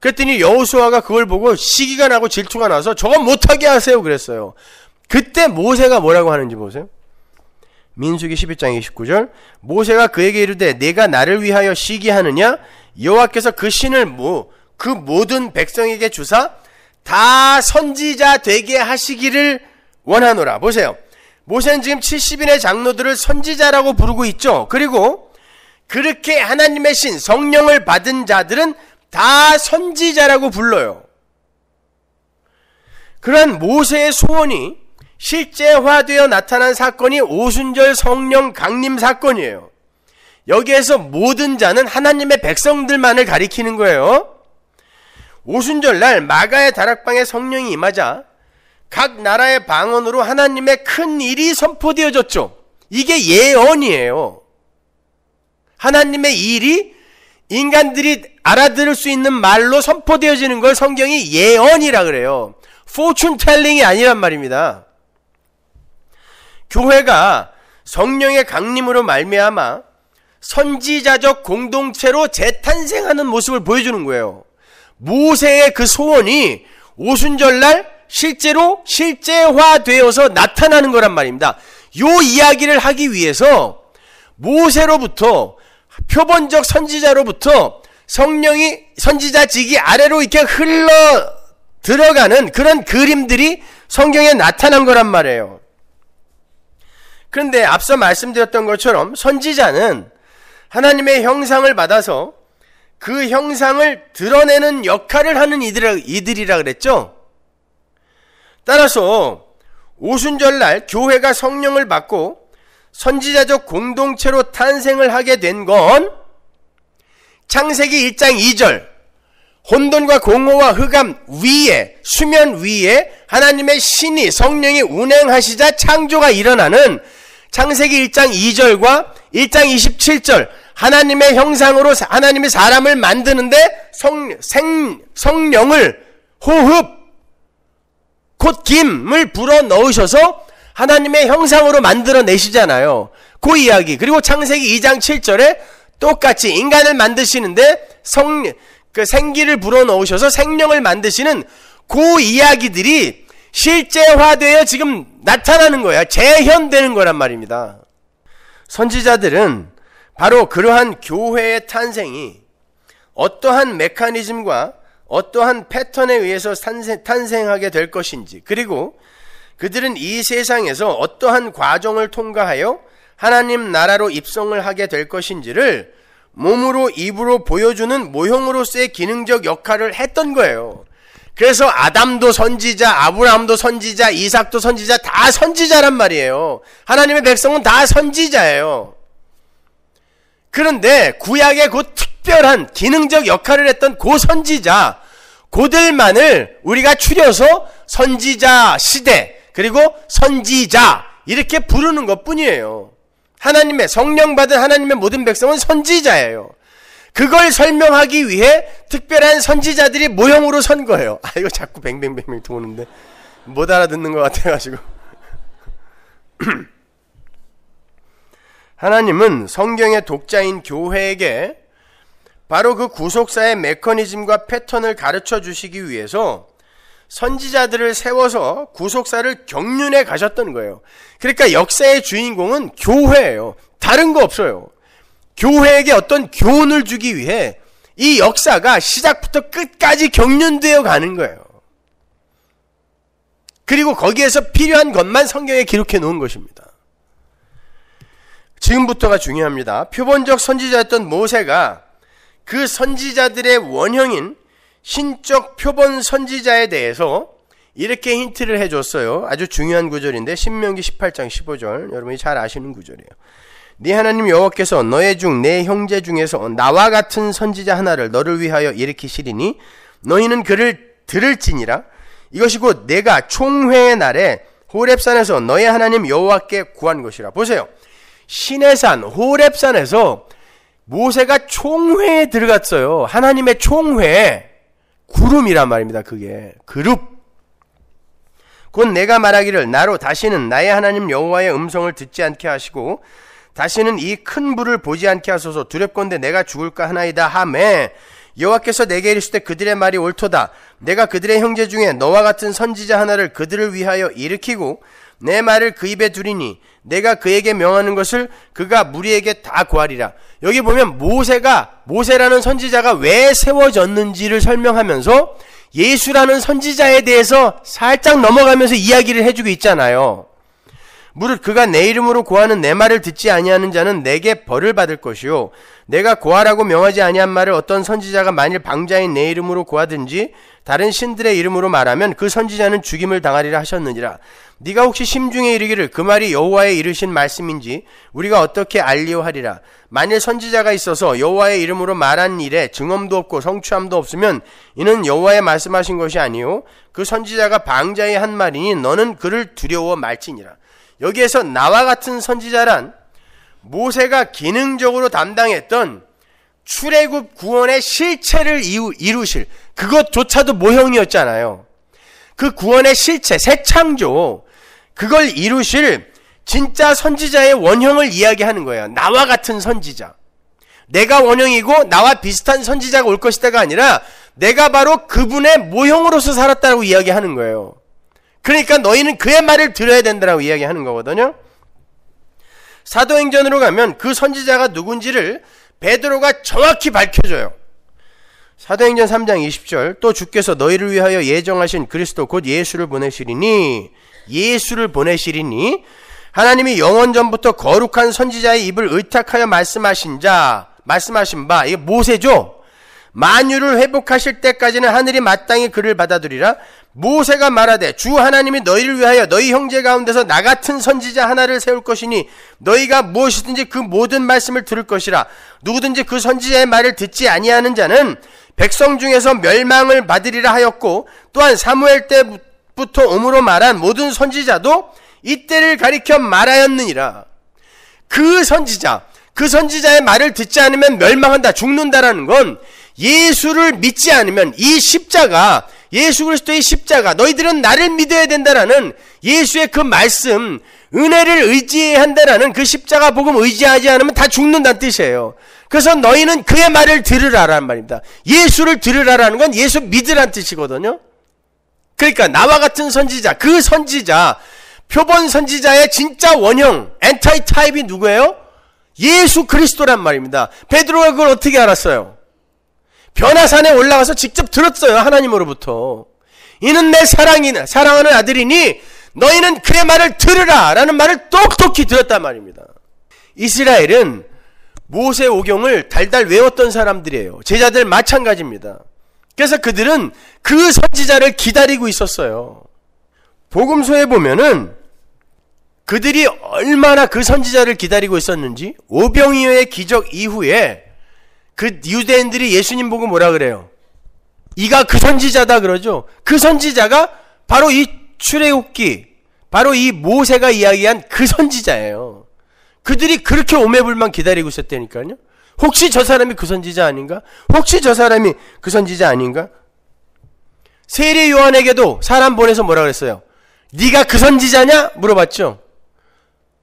그랬더니 여호수아가 그걸 보고 시기가 나고 질투가 나서 저건 못하게 하세요 그랬어요. 그때 모세가 뭐라고 하는지 보세요. 민수기 십일 장 이십구 절 모세가 그에게 이르되 내가 나를 위하여 시기하느냐 여호와께서 그 신을 뭐 그 모든 백성에게 주사 다 선지자 되게 하시기를 원하노라. 보세요. 모세는 지금 칠십 인의 장로들을 선지자라고 부르고 있죠. 그리고 그렇게 하나님의 신 성령을 받은 자들은 다 선지자라고 불러요. 그러한 모세의 소원이 실제화되어 나타난 사건이 오순절 성령 강림 사건이에요. 여기에서 모든 자는 하나님의 백성들만을 가리키는 거예요. 오순절날 마가의 다락방에 성령이 임하자 각 나라의 방언으로 하나님의 큰 일이 선포되어졌죠. 이게 예언이에요. 하나님의 일이 인간들이 알아들을 수 있는 말로 선포되어지는 걸 성경이 예언이라 그래요. 포춘 텔링이 아니란 말입니다. 교회가 성령의 강림으로 말미암아 선지자적 공동체로 재탄생하는 모습을 보여주는 거예요. 모세의 그 소원이 오순절날 실제로 실제화되어서 나타나는 거란 말입니다. 요 이야기를 하기 위해서 모세로부터 표본적 선지자로부터 성령이 선지자직이 아래로 이렇게 흘러 들어가는 그런 그림들이 성경에 나타난 거란 말이에요. 그런데 앞서 말씀드렸던 것처럼 선지자는 하나님의 형상을 받아서 그 형상을 드러내는 역할을 하는 이들이라 그랬죠. 따라서 오순절날 교회가 성령을 받고 선지자적 공동체로 탄생을 하게 된 건 창세기 일 장 이 절 혼돈과 공허와 흑암 위에 수면 위에 하나님의 신이 성령이 운행하시자 창조가 일어나는 창세기 일 장 이 절과 일 장 이십칠 절 하나님의 형상으로 하나님이 사람을 만드는데 성, 생, 성령을 호흡 곧 김을 불어 넣으셔서 하나님의 형상으로 만들어내시잖아요. 그 이야기. 그리고 창세기 이 장 칠 절에 똑같이 인간을 만드시는데 성, 그 생기를 불어넣으셔서 생명을 만드시는 그 이야기들이 실제화되어 지금 나타나는 거야. 재현되는 거란 말입니다. 선지자들은 바로 그러한 교회의 탄생이 어떠한 메커니즘과 어떠한 패턴에 의해서 탄생, 탄생하게 될 것인지 그리고 그들은 이 세상에서 어떠한 과정을 통과하여 하나님 나라로 입성을 하게 될 것인지를 몸으로 입으로 보여주는 모형으로서의 기능적 역할을 했던 거예요. 그래서 아담도 선지자, 아브라함도 선지자, 이삭도 선지자 다 선지자란 말이에요. 하나님의 백성은 다 선지자예요. 그런데 구약의 그 특별한 기능적 역할을 했던 그 선지자, 그들만을 우리가 추려서 선지자 시대, 그리고 선지자 이렇게 부르는 것뿐이에요. 하나님의 성령 받은 하나님의 모든 백성은 선지자예요. 그걸 설명하기 위해 특별한 선지자들이 모형으로 선 거예요. 아 이거 자꾸 뱅뱅뱅뱅 도는데 못 알아듣는 것 같아가지고 하나님은 성경의 독자인 교회에게 바로 그 구속사의 메커니즘과 패턴을 가르쳐 주시기 위해서 선지자들을 세워서 구속사를 경륜해 가셨던 거예요. 그러니까 역사의 주인공은 교회예요. 다른 거 없어요. 교회에게 어떤 교훈을 주기 위해 이 역사가 시작부터 끝까지 경륜되어 가는 거예요. 그리고 거기에서 필요한 것만 성경에 기록해 놓은 것입니다. 지금부터가 중요합니다. 표본적 선지자였던 모세가 그 선지자들의 원형인 신적 표본 선지자에 대해서 이렇게 힌트를 해줬어요. 아주 중요한 구절인데 신명기 십팔 장 십오 절, 여러분이 잘 아시는 구절이에요. 네 하나님 여호와께서 너의 중 내 형제 중에서 나와 같은 선지자 하나를 너를 위하여 일으키시리니 너희는 그를 들을지니라. 이것이 곧 내가 총회의 날에 호렙산에서 너의 하나님 여호와께 구한 것이라. 보세요. 시내산 호렙산에서 모세가 총회에 들어갔어요. 하나님의 총회, 구름이란 말입니다. 그게 그룹. 곧 내가 말하기를 나로 다시는 나의 하나님 여호와의 음성을 듣지 않게 하시고 다시는 이 큰 불을 보지 않게 하소서. 두렵건대 내가 죽을까 하나이다 하매 여호와께서 내게 이르시되 그들의 말이 옳도다. 내가 그들의 형제 중에 너와 같은 선지자 하나를 그들을 위하여 일으키고 내 말을 그 입에 두리니 내가 그에게 명하는 것을 그가 무리에게 다 구하리라. 여기 보면 모세가, 모세라는 선지자가 왜 세워졌는지를 설명하면서 예수라는 선지자에 대해서 살짝 넘어가면서 이야기를 해주고 있잖아요. 무릇 그가 내 이름으로 고하는 내 말을 듣지 아니하는 자는 내게 벌을 받을 것이요 내가 고하라고 명하지 아니한 말을 어떤 선지자가 만일 방자인 내 이름으로 고하든지 다른 신들의 이름으로 말하면 그 선지자는 죽임을 당하리라 하셨느니라. 네가 혹시 심중에 이르기를 그 말이 여호와의 이르신 말씀인지 우리가 어떻게 알리오 하리라. 만일 선지자가 있어서 여호와의 이름으로 말한 일에 증언도 없고 성취함도 없으면 이는 여호와의 말씀하신 것이 아니요 그 선지자가 방자의 한 말이니 너는 그를 두려워 말지니라. 여기에서 나와 같은 선지자란 모세가 기능적으로 담당했던 출애굽 구원의 실체를 이루실, 그것조차도 모형이었잖아요. 그 구원의 실체, 새 창조, 그걸 이루실 진짜 선지자의 원형을 이야기하는 거예요. 나와 같은 선지자, 내가 원형이고 나와 비슷한 선지자가 올 것이다가 아니라 내가 바로 그분의 모형으로서 살았다고 이야기하는 거예요. 그러니까 너희는 그의 말을 들어야 된다라고 이야기하는 거거든요. 사도행전으로 가면 그 선지자가 누군지를 베드로가 정확히 밝혀줘요. 사도행전 삼 장 이십 절, 또 주께서 너희를 위하여 예정하신 그리스도 곧 예수를 보내시리니 예수를 보내시리니 하나님이 영원 전부터 거룩한 선지자의 입을 의탁하여 말씀하신 자, 말씀하신 바, 이게 모세죠. 만유를 회복하실 때까지는 하늘이 마땅히 그를 받아들이라. 모세가 말하되 주 하나님이 너희를 위하여 너희 형제 가운데서 나 같은 선지자 하나를 세울 것이니 너희가 무엇이든지 그 모든 말씀을 들을 것이라. 누구든지 그 선지자의 말을 듣지 아니하는 자는 백성 중에서 멸망을 받으리라 하였고 또한 사무엘 때부터 음으로 말한 모든 선지자도 이때를 가리켜 말하였느니라. 그 선지자, 그 선지자의 말을 듣지 않으면 멸망한다, 죽는다라는 건 예수를 믿지 않으면, 이 십자가, 예수 그리스도의 십자가, 너희들은 나를 믿어야 된다라는 예수의 그 말씀, 은혜를 의지해야 한다라는 그 십자가 복음 의지하지 않으면 다 죽는다는 뜻이에요. 그래서 너희는 그의 말을 들으라라는 말입니다. 예수를 들으라라는 건 예수 믿으라는 뜻이거든요. 그러니까 나와 같은 선지자, 그 선지자, 표본 선지자의 진짜 원형, 엔타이 타입이 누구예요? 예수 그리스도란 말입니다. 베드로가 그걸 어떻게 알았어요? 변화산에 올라가서 직접 들었어요. 하나님으로부터. 이는 내 사랑이나 사랑하는 아들이니 너희는 그의 말을 들으라 라는 말을 똑똑히 들었단 말입니다. 이스라엘은 모세 오경을 달달 외웠던 사람들이에요. 제자들 마찬가지입니다. 그래서 그들은 그 선지자를 기다리고 있었어요. 복음서에 보면은 그들이 얼마나 그 선지자를 기다리고 있었는지, 오병이어의 기적 이후에 그 유대인들이 예수님 보고 뭐라 그래요? 이가 그 선지자다 그러죠. 그 선지자가 바로 이 출애굽기, 바로 이 모세가 이야기한 그 선지자예요. 그들이 그렇게 오매불만 기다리고 있었다니까요. 혹시 저 사람이 그 선지자 아닌가? 혹시 저 사람이 그 선지자 아닌가? 세례 요한에게도 사람 보내서 뭐라 그랬어요? 네가 그 선지자냐? 물어봤죠.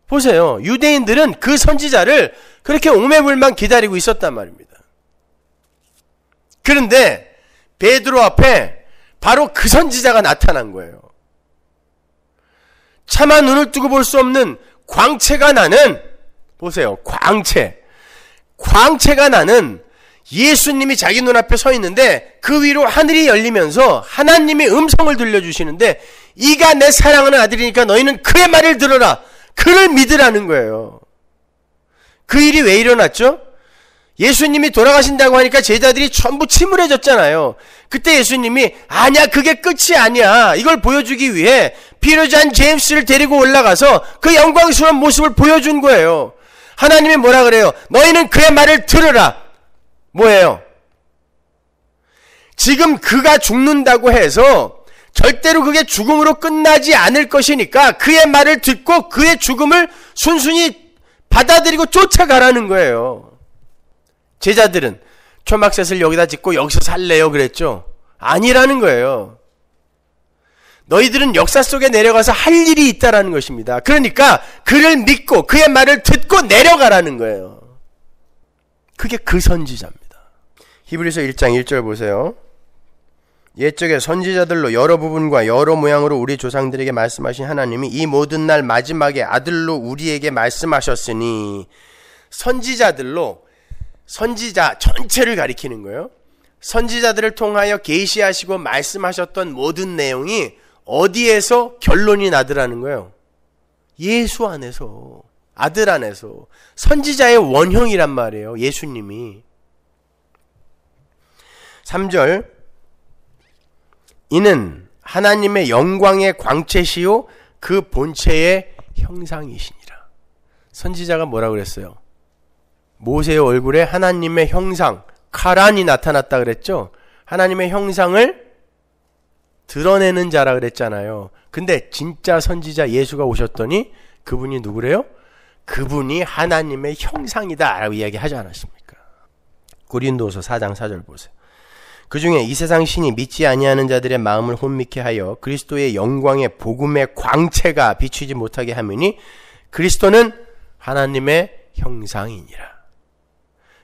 보세요. 유대인들은 그 선지자를 그렇게 오매불만 기다리고 있었단 말입니다. 그런데 베드로 앞에 바로 그 선지자가 나타난 거예요. 차마 눈을 뜨고 볼 수 없는 광채가 나는, 보세요, 광채. 광채가 나는 예수님이 자기 눈앞에 서 있는데 그 위로 하늘이 열리면서 하나님이 음성을 들려주시는데 이가 내 사랑하는 아들이니까 너희는 그의 말을 들어라. 그를 믿으라는 거예요. 그 일이 왜 일어났죠? 예수님이 돌아가신다고 하니까 제자들이 전부 침울해졌잖아요. 그때 예수님이 아니야, 그게 끝이 아니야, 이걸 보여주기 위해 피터잔 제임스를 데리고 올라가서 그 영광스러운 모습을 보여준 거예요. 하나님이 뭐라 그래요? 너희는 그의 말을 들으라. 뭐예요? 지금 그가 죽는다고 해서 절대로 그게 죽음으로 끝나지 않을 것이니까 그의 말을 듣고 그의 죽음을 순순히 받아들이고 쫓아가라는 거예요. 제자들은 초막셋을 여기다 짓고 여기서 살래요 그랬죠? 아니라는 거예요. 너희들은 역사 속에 내려가서 할 일이 있다라는 것입니다. 그러니까 그를 믿고 그의 말을 듣고 내려가라는 거예요. 그게 그 선지자입니다. 히브리서 일 장 일 절 보세요. 옛적에 선지자들로 여러 부분과 여러 모양으로 우리 조상들에게 말씀하신 하나님이 이 모든 날 마지막에 아들로 우리에게 말씀하셨으니. 선지자들로, 선지자 전체를 가리키는 거예요. 선지자들을 통하여 계시하시고 말씀하셨던 모든 내용이 어디에서 결론이 나더라는 거예요? 예수 안에서, 아들 안에서. 선지자의 원형이란 말이에요, 예수님이. 삼 절, 이는 하나님의 영광의 광채시요 그 본체의 형상이시니라. 선지자가 뭐라고 그랬어요? 모세의 얼굴에 하나님의 형상, 카란이 나타났다 그랬죠? 하나님의 형상을 드러내는 자라 그랬잖아요. 근데 진짜 선지자 예수가 오셨더니 그분이 누구래요? 그분이 하나님의 형상이다 라고 이야기하지 않았습니까? 고린도서 사 장 사 절 보세요. 그 중에 이 세상 신이 믿지 아니하는 자들의 마음을 혼미케 하여 그리스도의 영광의 복음의 광채가 비추지 못하게 하미니 그리스도는 하나님의 형상이니라.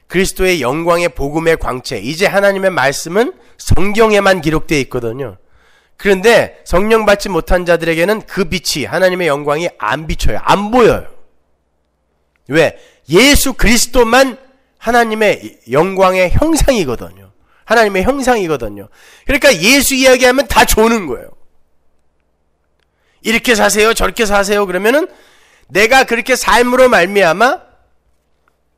그리스도의 영광의 복음의 광채, 이제 하나님의 말씀은 성경에만 기록되어 있거든요. 그런데 성령 받지 못한 자들에게는 그 빛이, 하나님의 영광이 안 비쳐요. 안 보여요. 왜? 예수 그리스도만 하나님의 영광의 형상이거든요. 하나님의 형상이거든요. 그러니까 예수 이야기하면 다 조는 거예요. 이렇게 사세요, 저렇게 사세요 그러면은 내가 그렇게 삶으로 말미암아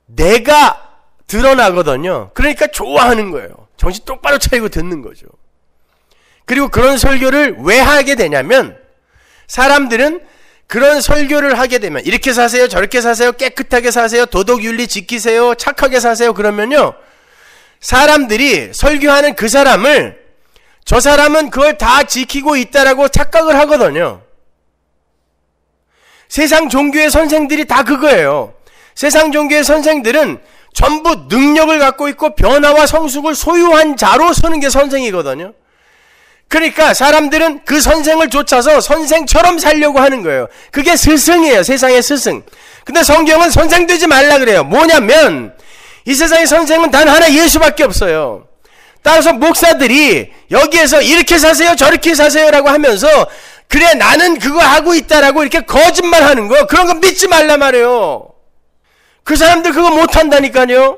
내가 드러나거든요. 그러니까 좋아하는 거예요. 정신 똑바로 차리고 듣는 거죠. 그리고 그런 설교를 왜 하게 되냐면, 사람들은 그런 설교를 하게 되면 이렇게 사세요, 저렇게 사세요, 깨끗하게 사세요, 도덕윤리 지키세요, 착하게 사세요 그러면요, 사람들이 설교하는 그 사람을 저 사람은 그걸 다 지키고 있다라고 착각을 하거든요. 세상 종교의 선생들이 다 그거예요. 세상 종교의 선생들은 전부 능력을 갖고 있고 변화와 성숙을 소유한 자로 서는 게 선생이거든요. 그러니까 사람들은 그 선생을 쫓아서 선생처럼 살려고 하는 거예요. 그게 스승이에요, 세상의 스승. 근데 성경은 선생 되지 말라 그래요. 뭐냐면 이 세상의 선생은 단 하나, 예수밖에 없어요. 따라서 목사들이 여기에서 이렇게 사세요, 저렇게 사세요 라고 하면서 그래 나는 그거 하고 있다라고 이렇게 거짓말하는 거, 그런 거 믿지 말라 말이에요. 그 사람들 그거 못한다니까요.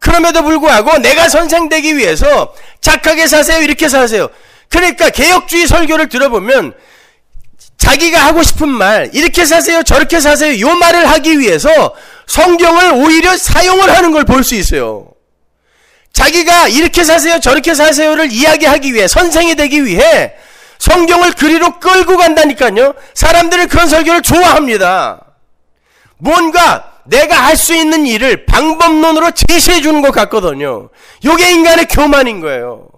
그럼에도 불구하고 내가 선생되기 위해서 착하게 사세요, 이렇게 사세요. 그러니까 개혁주의 설교를 들어보면 자기가 하고 싶은 말, 이렇게 사세요, 저렇게 사세요 요 말을 하기 위해서 성경을 오히려 사용을 하는 걸 볼 수 있어요. 자기가 이렇게 사세요, 저렇게 사세요를 이야기하기 위해, 선생이 되기 위해 성경을 그리로 끌고 간다니까요. 사람들은 그런 설교를 좋아합니다. 뭔가 내가 할 수 있는 일을 방법론으로 제시해 주는 것 같거든요. 이게 인간의 교만인 거예요.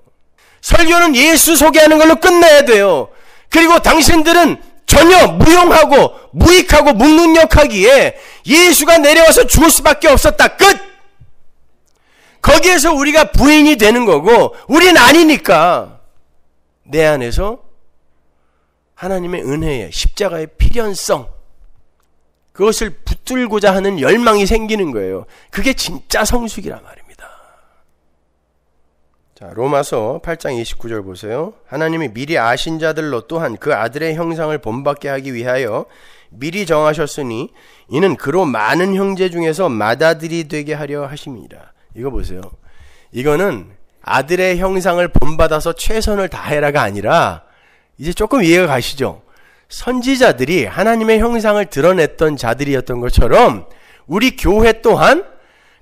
설교는 예수 소개하는 걸로 끝나야 돼요. 그리고 당신들은 전혀 무용하고 무익하고 무능력하기에 예수가 내려와서 죽을 수밖에 없었다. 끝! 거기에서 우리가 부인이 되는 거고, 우린 아니니까 내 안에서 하나님의 은혜의 십자가의 필연성, 그것을 붙들고자 하는 열망이 생기는 거예요. 그게 진짜 성숙이란 말입니다. 자, 로마서 팔 장 이십구 절 보세요. 하나님이 미리 아신 자들로 또한 그 아들의 형상을 본받게 하기 위하여 미리 정하셨으니 이는 그로 많은 형제 중에서 맏아들이 되게 하려 하심이라. 이거 보세요. 이거는 아들의 형상을 본받아서 최선을 다해라가 아니라, 이제 조금 이해가 가시죠? 선지자들이 하나님의 형상을 드러냈던 자들이었던 것처럼 우리 교회 또한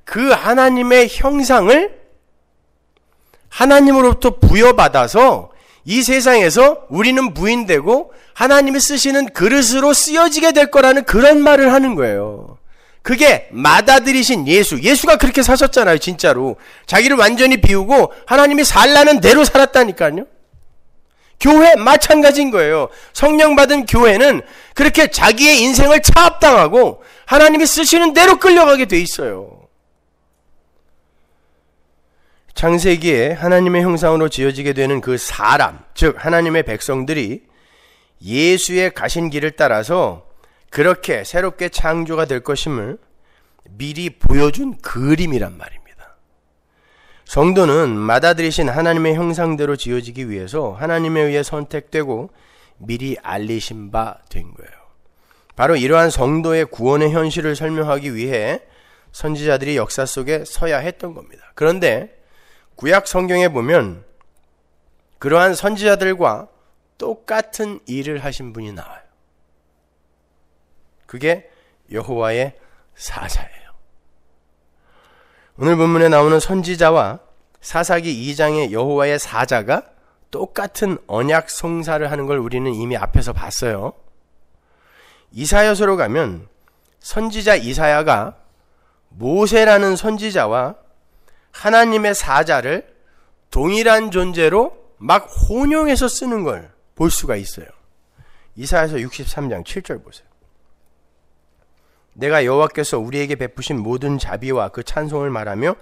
그 하나님의 형상을 하나님으로부터 부여받아서 이 세상에서 우리는 부인되고 하나님이 쓰시는 그릇으로 쓰여지게 될 거라는 그런 말을 하는 거예요. 그게 맏아들이신 예수. 예수가 그렇게 사셨잖아요. 진짜로. 자기를 완전히 비우고 하나님이 살라는 대로 살았다니까요. 교회 마찬가지인 거예요. 성령 받은 교회는 그렇게 자기의 인생을 차압당하고 하나님이 쓰시는 대로 끌려가게 돼 있어요. 창세기에 하나님의 형상으로 지어지게 되는 그 사람, 즉 하나님의 백성들이 예수의 가신 길을 따라서 그렇게 새롭게 창조가 될 것임을 미리 보여준 그림이란 말입니다. 성도는 맏아들이신 하나님의 형상대로 지어지기 위해서 하나님에 의해 선택되고 미리 알리신 바 된 거예요. 바로 이러한 성도의 구원의 현실을 설명하기 위해 선지자들이 역사 속에 서야 했던 겁니다. 그런데 구약 성경에 보면 그러한 선지자들과 똑같은 일을 하신 분이 나와요. 그게 여호와의 사사예요. 오늘 본문에 나오는 선지자와 사사기 이 장의 여호와의 사자가 똑같은 언약 성사를 하는 걸 우리는 이미 앞에서 봤어요. 이사야서로 가면 선지자 이사야가 모세라는 선지자와 하나님의 사자를 동일한 존재로 막 혼용해서 쓰는 걸 볼 수가 있어요. 이사야서 육십삼 장 칠 절 보세요. 내가 여호와께서 우리에게 베푸신 모든 자비와 그 찬송을 말하며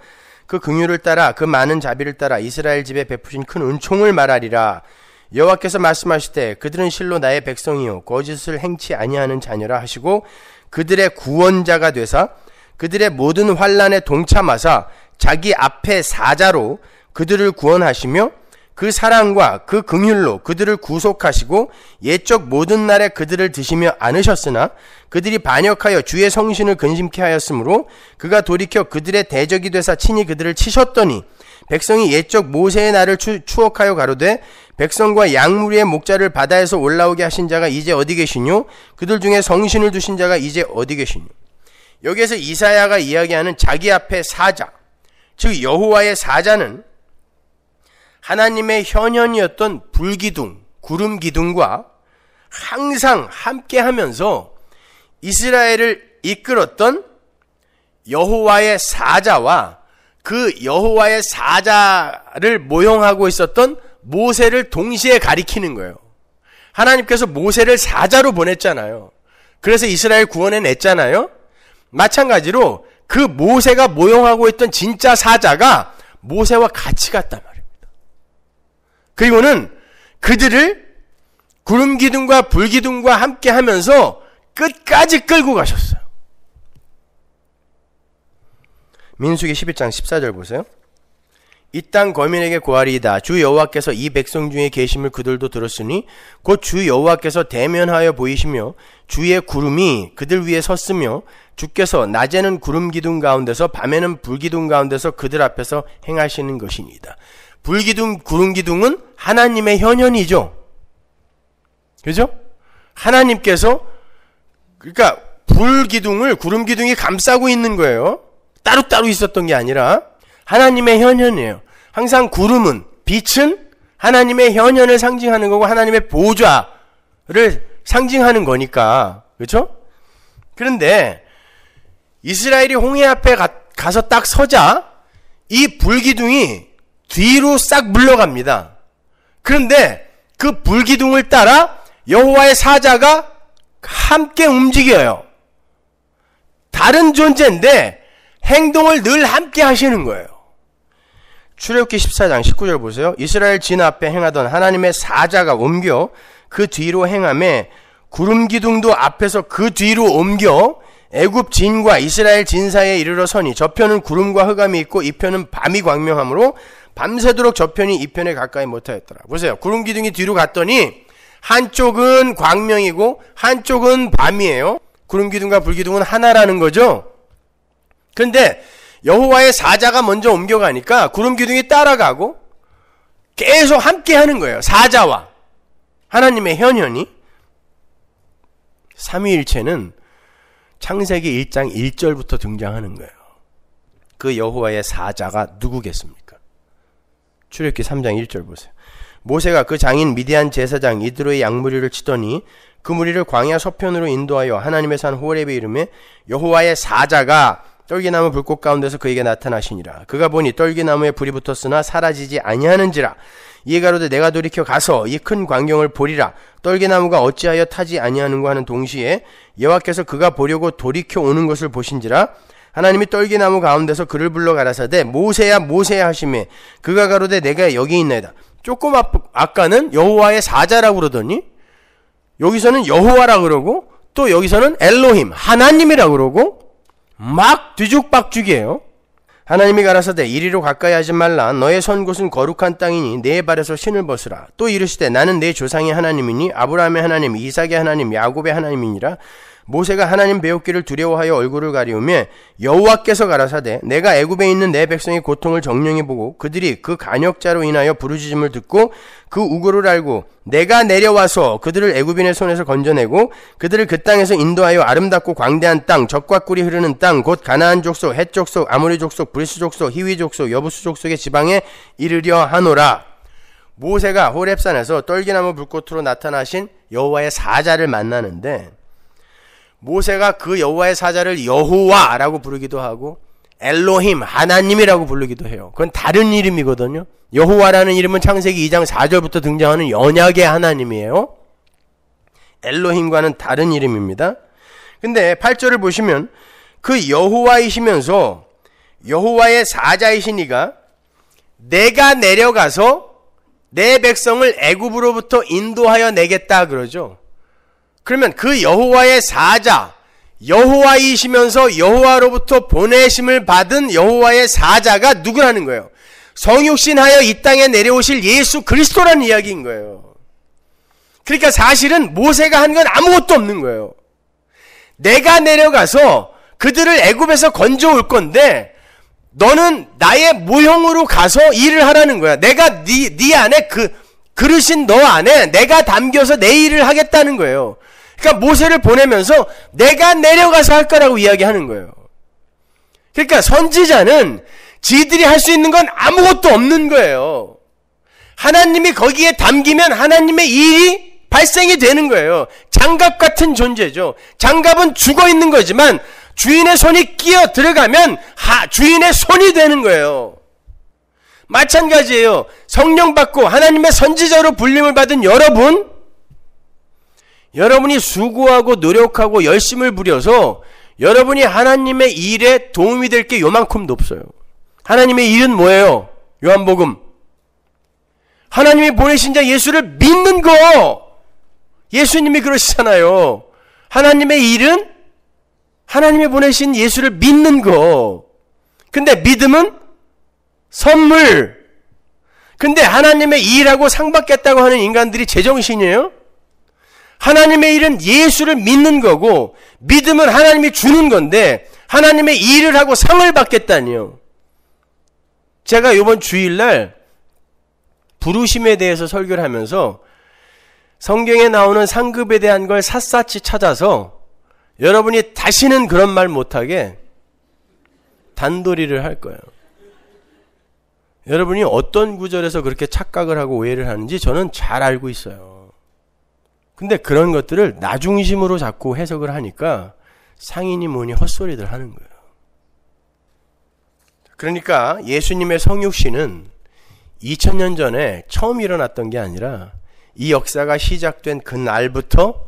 그 긍휼을 따라 그 많은 자비를 따라 이스라엘 집에 베푸신 큰 은총을 말하리라. 여호와께서 말씀하시되 그들은 실로 나의 백성이요 거짓을 행치 아니하는 자녀라 하시고 그들의 구원자가 되사 그들의 모든 환난에 동참하사 자기 앞에 사자로 그들을 구원하시며 그 사랑과 그 긍휼로 그들을 구속하시고 옛적 모든 날에 그들을 드시며 안으셨으나 그들이 반역하여 주의 성신을 근심케 하였으므로 그가 돌이켜 그들의 대적이 되사 친히 그들을 치셨더니 백성이 옛적 모세의 날을 추, 추억하여 가로되 백성과 양무리의 목자를 바다에서 올라오게 하신 자가 이제 어디 계시뇨? 그들 중에 성신을 두신 자가 이제 어디 계시뇨? 여기에서 이사야가 이야기하는 자기 앞에 사자, 즉 여호와의 사자는 하나님의 현현이었던 불기둥, 구름기둥과 항상 함께하면서 이스라엘을 이끌었던 여호와의 사자와 그 여호와의 사자를 모형하고 있었던 모세를 동시에 가리키는 거예요. 하나님께서 모세를 사자로 보냈잖아요. 그래서 이스라엘 구원해냈잖아요. 마찬가지로 그 모세가 모형하고 있던 진짜 사자가 모세와 같이 갔단 말입니다. 그리고는 그들을 구름기둥과 불기둥과 함께 하면서 끝까지 끌고 가셨어요. 민수기 십일 장 십사 절 보세요. 이 땅 거민에게 고하리이다. 주 여호와께서 이 백성 중에 계심을 그들도 들었으니 곧 주 여호와께서 대면하여 보이시며 주의 구름이 그들 위에 섰으며 주께서 낮에는 구름기둥 가운데서 밤에는 불기둥 가운데서 그들 앞에서 행하시는 것이니이다. 불기둥, 구름기둥은 하나님의 현현이죠. 그죠? 하나님께서 그러니까 불기둥을 구름기둥이 감싸고 있는 거예요. 따로따로 있었던 게 아니라 하나님의 현현이에요. 항상 구름은, 빛은 하나님의 현현을 상징하는 거고 하나님의 보좌를 상징하는 거니까. 그렇죠? 그런데 이스라엘이 홍해 앞에 가, 가서 딱 서자 이 불기둥이 뒤로 싹 물러갑니다. 그런데 그 불기둥을 따라 여호와의 사자가 함께 움직여요. 다른 존재인데 행동을 늘 함께 하시는 거예요. 출애굽기 십사 장 십구 절 보세요. 이스라엘 진 앞에 행하던 하나님의 사자가 옮겨 그 뒤로 행하며 구름기둥도 앞에서 그 뒤로 옮겨 애굽 진과 이스라엘 진 사이에 이르러 서니 저편은 구름과 흑암이 있고 이편은 밤이 광명하므로 밤새도록 저편이 이편에 가까이 못하였더라. 보세요. 구름기둥이 뒤로 갔더니 한쪽은 광명이고 한쪽은 밤이에요. 구름기둥과 불기둥은 하나라는 거죠. 그런데 여호와의 사자가 먼저 옮겨가니까 구름기둥이 따라가고 계속 함께하는 거예요. 사자와 하나님의 현현이. 삼위일체는 창세기 일 장 일 절부터 등장하는 거예요. 그 여호와의 사자가 누구겠습니까? 출애굽기 삼 장 일 절 보세요. 모세가 그 장인 미디안 제사장 이드로의 양무리를 치더니 그 무리를 광야 서편으로 인도하여 하나님의 산 호렙에 이르매 여호와의 사자가 떨기나무 불꽃 가운데서 그에게 나타나시니라. 그가 보니 떨기나무에 불이 붙었으나 사라지지 아니하는지라. 이에 가로되 내가 돌이켜 가서 이 큰 광경을 보리라. 떨기나무가 어찌하여 타지 아니하는고 하는 동시에 여호와께서 그가 보려고 돌이켜 오는 것을 보신지라. 하나님이 떨기나무 가운데서 그를 불러 가라사대 모세야 모세야 하시매 그가 가로되 내가 여기 있나이다. 조금 앞, 아까는 여호와의 사자라고 그러더니 여기서는 여호와라 그러고 또 여기서는 엘로힘 하나님이라 그러고 막 뒤죽박죽이에요. 하나님이 가라사대 이리로 가까이 하지 말라. 너의 선 곳은 거룩한 땅이니 내 발에서 신을 벗으라. 또 이르시되 나는 내 조상의 하나님이니 아브라함의 하나님 이삭의 하나님 야곱의 하나님이니라. 모세가 하나님 배웠기를 두려워하여 얼굴을 가리우며 여호와께서 가라사대 내가 애굽에 있는 내 백성의 고통을 정령히 보고 그들이 그 간역자로 인하여 부르짖음을 듣고 그 우고를 알고 내가 내려와서 그들을 애굽인의 손에서 건져내고 그들을 그 땅에서 인도하여 아름답고 광대한 땅 젖과 꿀이 흐르는 땅 곧 가나안 족속 헷 족속 아모리 족속 브리스 족속 히위 족속 여부수 족속의 지방에 이르려 하노라. 모세가 호렙산에서 떨기나무 불꽃으로 나타나신 여호와의 사자를 만나는데 모세가 그 여호와의 사자를 여호와라고 부르기도 하고 엘로힘 하나님이라고 부르기도 해요. 그건 다른 이름이거든요. 여호와라는 이름은 창세기 이 장 사 절부터 등장하는 언약의 하나님이에요. 엘로힘과는 다른 이름입니다. 근데 팔 절을 보시면 그 여호와이시면서 여호와의 사자이신 이가 내가 내려가서 내 백성을 애굽으로부터 인도하여 내겠다 그러죠. 그러면 그 여호와의 사자, 여호와이시면서 여호와로부터 보내심을 받은 여호와의 사자가 누구라는 거예요? 성육신하여 이 땅에 내려오실 예수 그리스도라는 이야기인 거예요. 그러니까 사실은 모세가 한 건 아무것도 없는 거예요. 내가 내려가서 그들을 애굽에서 건져올 건데 너는 나의 모형으로 가서 일을 하라는 거야. 내가 네, 네 안에 그 그릇인 너 안에 내가 담겨서 내 일을 하겠다는 거예요. 그러니까 모세를 보내면서 내가 내려가서 할 거라고 이야기하는 거예요. 그러니까 선지자는 지들이 할 수 있는 건 아무것도 없는 거예요. 하나님이 거기에 담기면 하나님의 일이 발생이 되는 거예요. 장갑 같은 존재죠. 장갑은 죽어 있는 거지만 주인의 손이 끼어 들어가면 하, 주인의 손이 되는 거예요. 마찬가지예요. 성령 받고 하나님의 선지자로 불림을 받은 여러분, 여러분이 수고하고 노력하고 열심을 부려서 여러분이 하나님의 일에 도움이 될 게 요만큼도 없어요. 하나님의 일은 뭐예요? 요한복음. 하나님이 보내신 자 예수를 믿는 거. 예수님이 그러시잖아요. 하나님의 일은 하나님이 보내신 예수를 믿는 거. 근데 믿음은 선물. 근데 하나님의 일하고 상 받겠다고 하는 인간들이 제정신이에요? 하나님의 일은 예수를 믿는 거고 믿음은 하나님이 주는 건데 하나님의 일을 하고 상을 받겠다니요. 제가 이번 주일날 부르심에 대해서 설교를 하면서 성경에 나오는 상급에 대한 걸 샅샅이 찾아서 여러분이 다시는 그런 말 못하게 단도리를 할 거예요. 여러분이 어떤 구절에서 그렇게 착각을 하고 오해를 하는지 저는 잘 알고 있어요. 근데 그런 것들을 나중심으로 자꾸 해석을 하니까 상인이 뭐니 헛소리들 하는 거예요. 그러니까 예수님의 성육신은 이천 년 전에 처음 일어났던 게 아니라 이 역사가 시작된 그날부터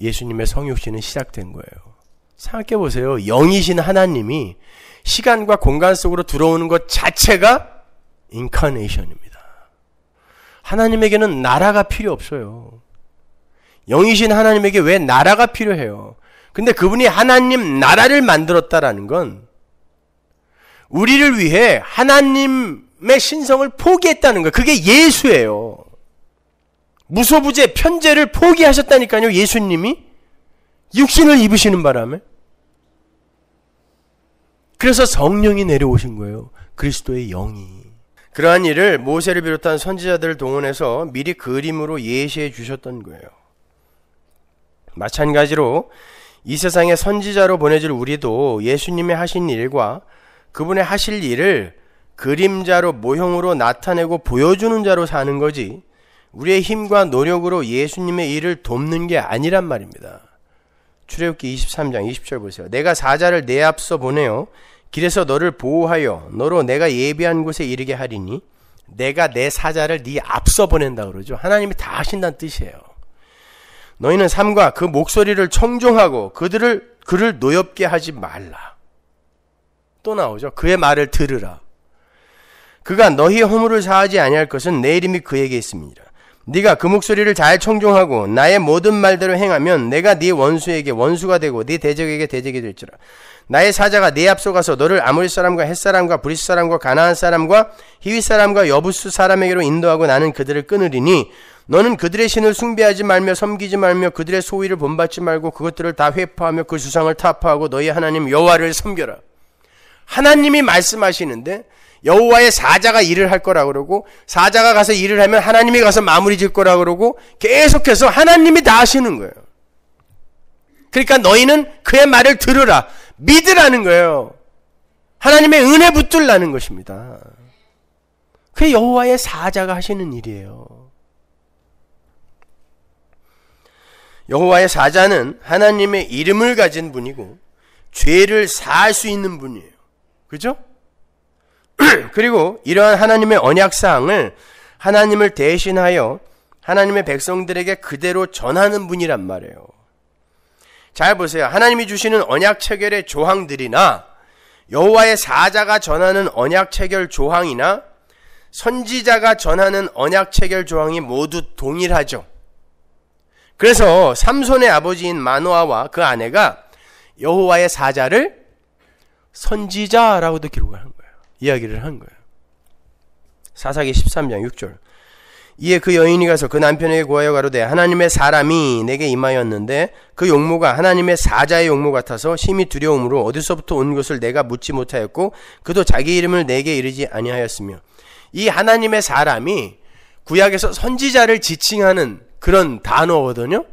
예수님의 성육신은 시작된 거예요. 생각해 보세요. 영이신 하나님이 시간과 공간 속으로 들어오는 것 자체가 인카네이션입니다. 하나님에게는 나라가 필요 없어요. 영이신 하나님에게 왜 나라가 필요해요? 근데 그분이 하나님 나라를 만들었다라는 건 우리를 위해 하나님의 신성을 포기했다는 거예요. 그게 예수예요. 무소부재 편제를 포기하셨다니까요. 예수님이 육신을 입으시는 바람에. 그래서 성령이 내려오신 거예요. 그리스도의 영이. 그러한 일을 모세를 비롯한 선지자들을 동원해서 미리 그림으로 예시해 주셨던 거예요. 마찬가지로 이 세상에 선지자로 보내질 우리도 예수님의 하신 일과 그분의 하실 일을 그림자로, 모형으로 나타내고 보여주는 자로 사는 거지 우리의 힘과 노력으로 예수님의 일을 돕는 게 아니란 말입니다. 출애굽기 이십삼 장 이십 절 보세요. 내가 사자를 내 앞서 보내어 길에서 너를 보호하여 너로 내가 예비한 곳에 이르게 하리니, 내가 내 사자를 네 앞서 보낸다 그러죠. 하나님이 다 하신다는 뜻이에요. 너희는 삶과 그 목소리를 청종하고 그들을 그를 노엽게 하지 말라. 또 나오죠. 그의 말을 들으라. 그가 너희의 허물을 사하지 아니할 것은 내 이름이 그에게 있습니다. 네가 그 목소리를 잘 청종하고 나의 모든 말대로 행하면 내가 네 원수에게 원수가 되고 네 대적에게 대적이 될지라. 나의 사자가 네 앞서 가서 너를 아모리 사람과 헷 사람과 브리스 사람과 가나안 사람과 히위 사람과 여부스 사람에게로 인도하고 나는 그들을 끊으리니, 너는 그들의 신을 숭배하지 말며 섬기지 말며 그들의 소위를 본받지 말고 그것들을 다 회파하며 그 주상을 타파하고 너희 하나님 여호와를 섬겨라. 하나님이 말씀하시는데 여호와의 사자가 일을 할 거라고 그러고, 사자가 가서 일을 하면 하나님이 가서 마무리 질 거라고 그러고, 계속해서 하나님이 다 하시는 거예요. 그러니까 너희는 그의 말을 들으라, 믿으라는 거예요. 하나님의 은혜 붙들라는 것입니다. 그게 여호와의 사자가 하시는 일이에요. 여호와의 사자는 하나님의 이름을 가진 분이고 죄를 사할 수 있는 분이에요. 그죠? 그리고 이러한 하나님의 언약사항을 하나님을 대신하여 하나님의 백성들에게 그대로 전하는 분이란 말이에요. 잘 보세요. 하나님이 주시는 언약체결의 조항들이나 여호와의 사자가 전하는 언약체결 조항이나 선지자가 전하는 언약체결 조항이 모두 동일하죠. 그래서 삼손의 아버지인 마노아와 그 아내가 여호와의 사자를 선지자라고도 기록을 한 거예요. 이야기를 한 거예요. 사사기 십삼 장 육 절. 이에 그 여인이 가서 그 남편에게 고하여 가로되, 하나님의 사람이 내게 임하였는데 그 용모가 하나님의 사자의 용모 같아서 심히 두려움으로 어디서부터 온 것을 내가 묻지 못하였고 그도 자기 이름을 내게 이르지 아니하였으며. 이 하나님의 사람이 구약에서 선지자를 지칭하는 그런 단어거든요.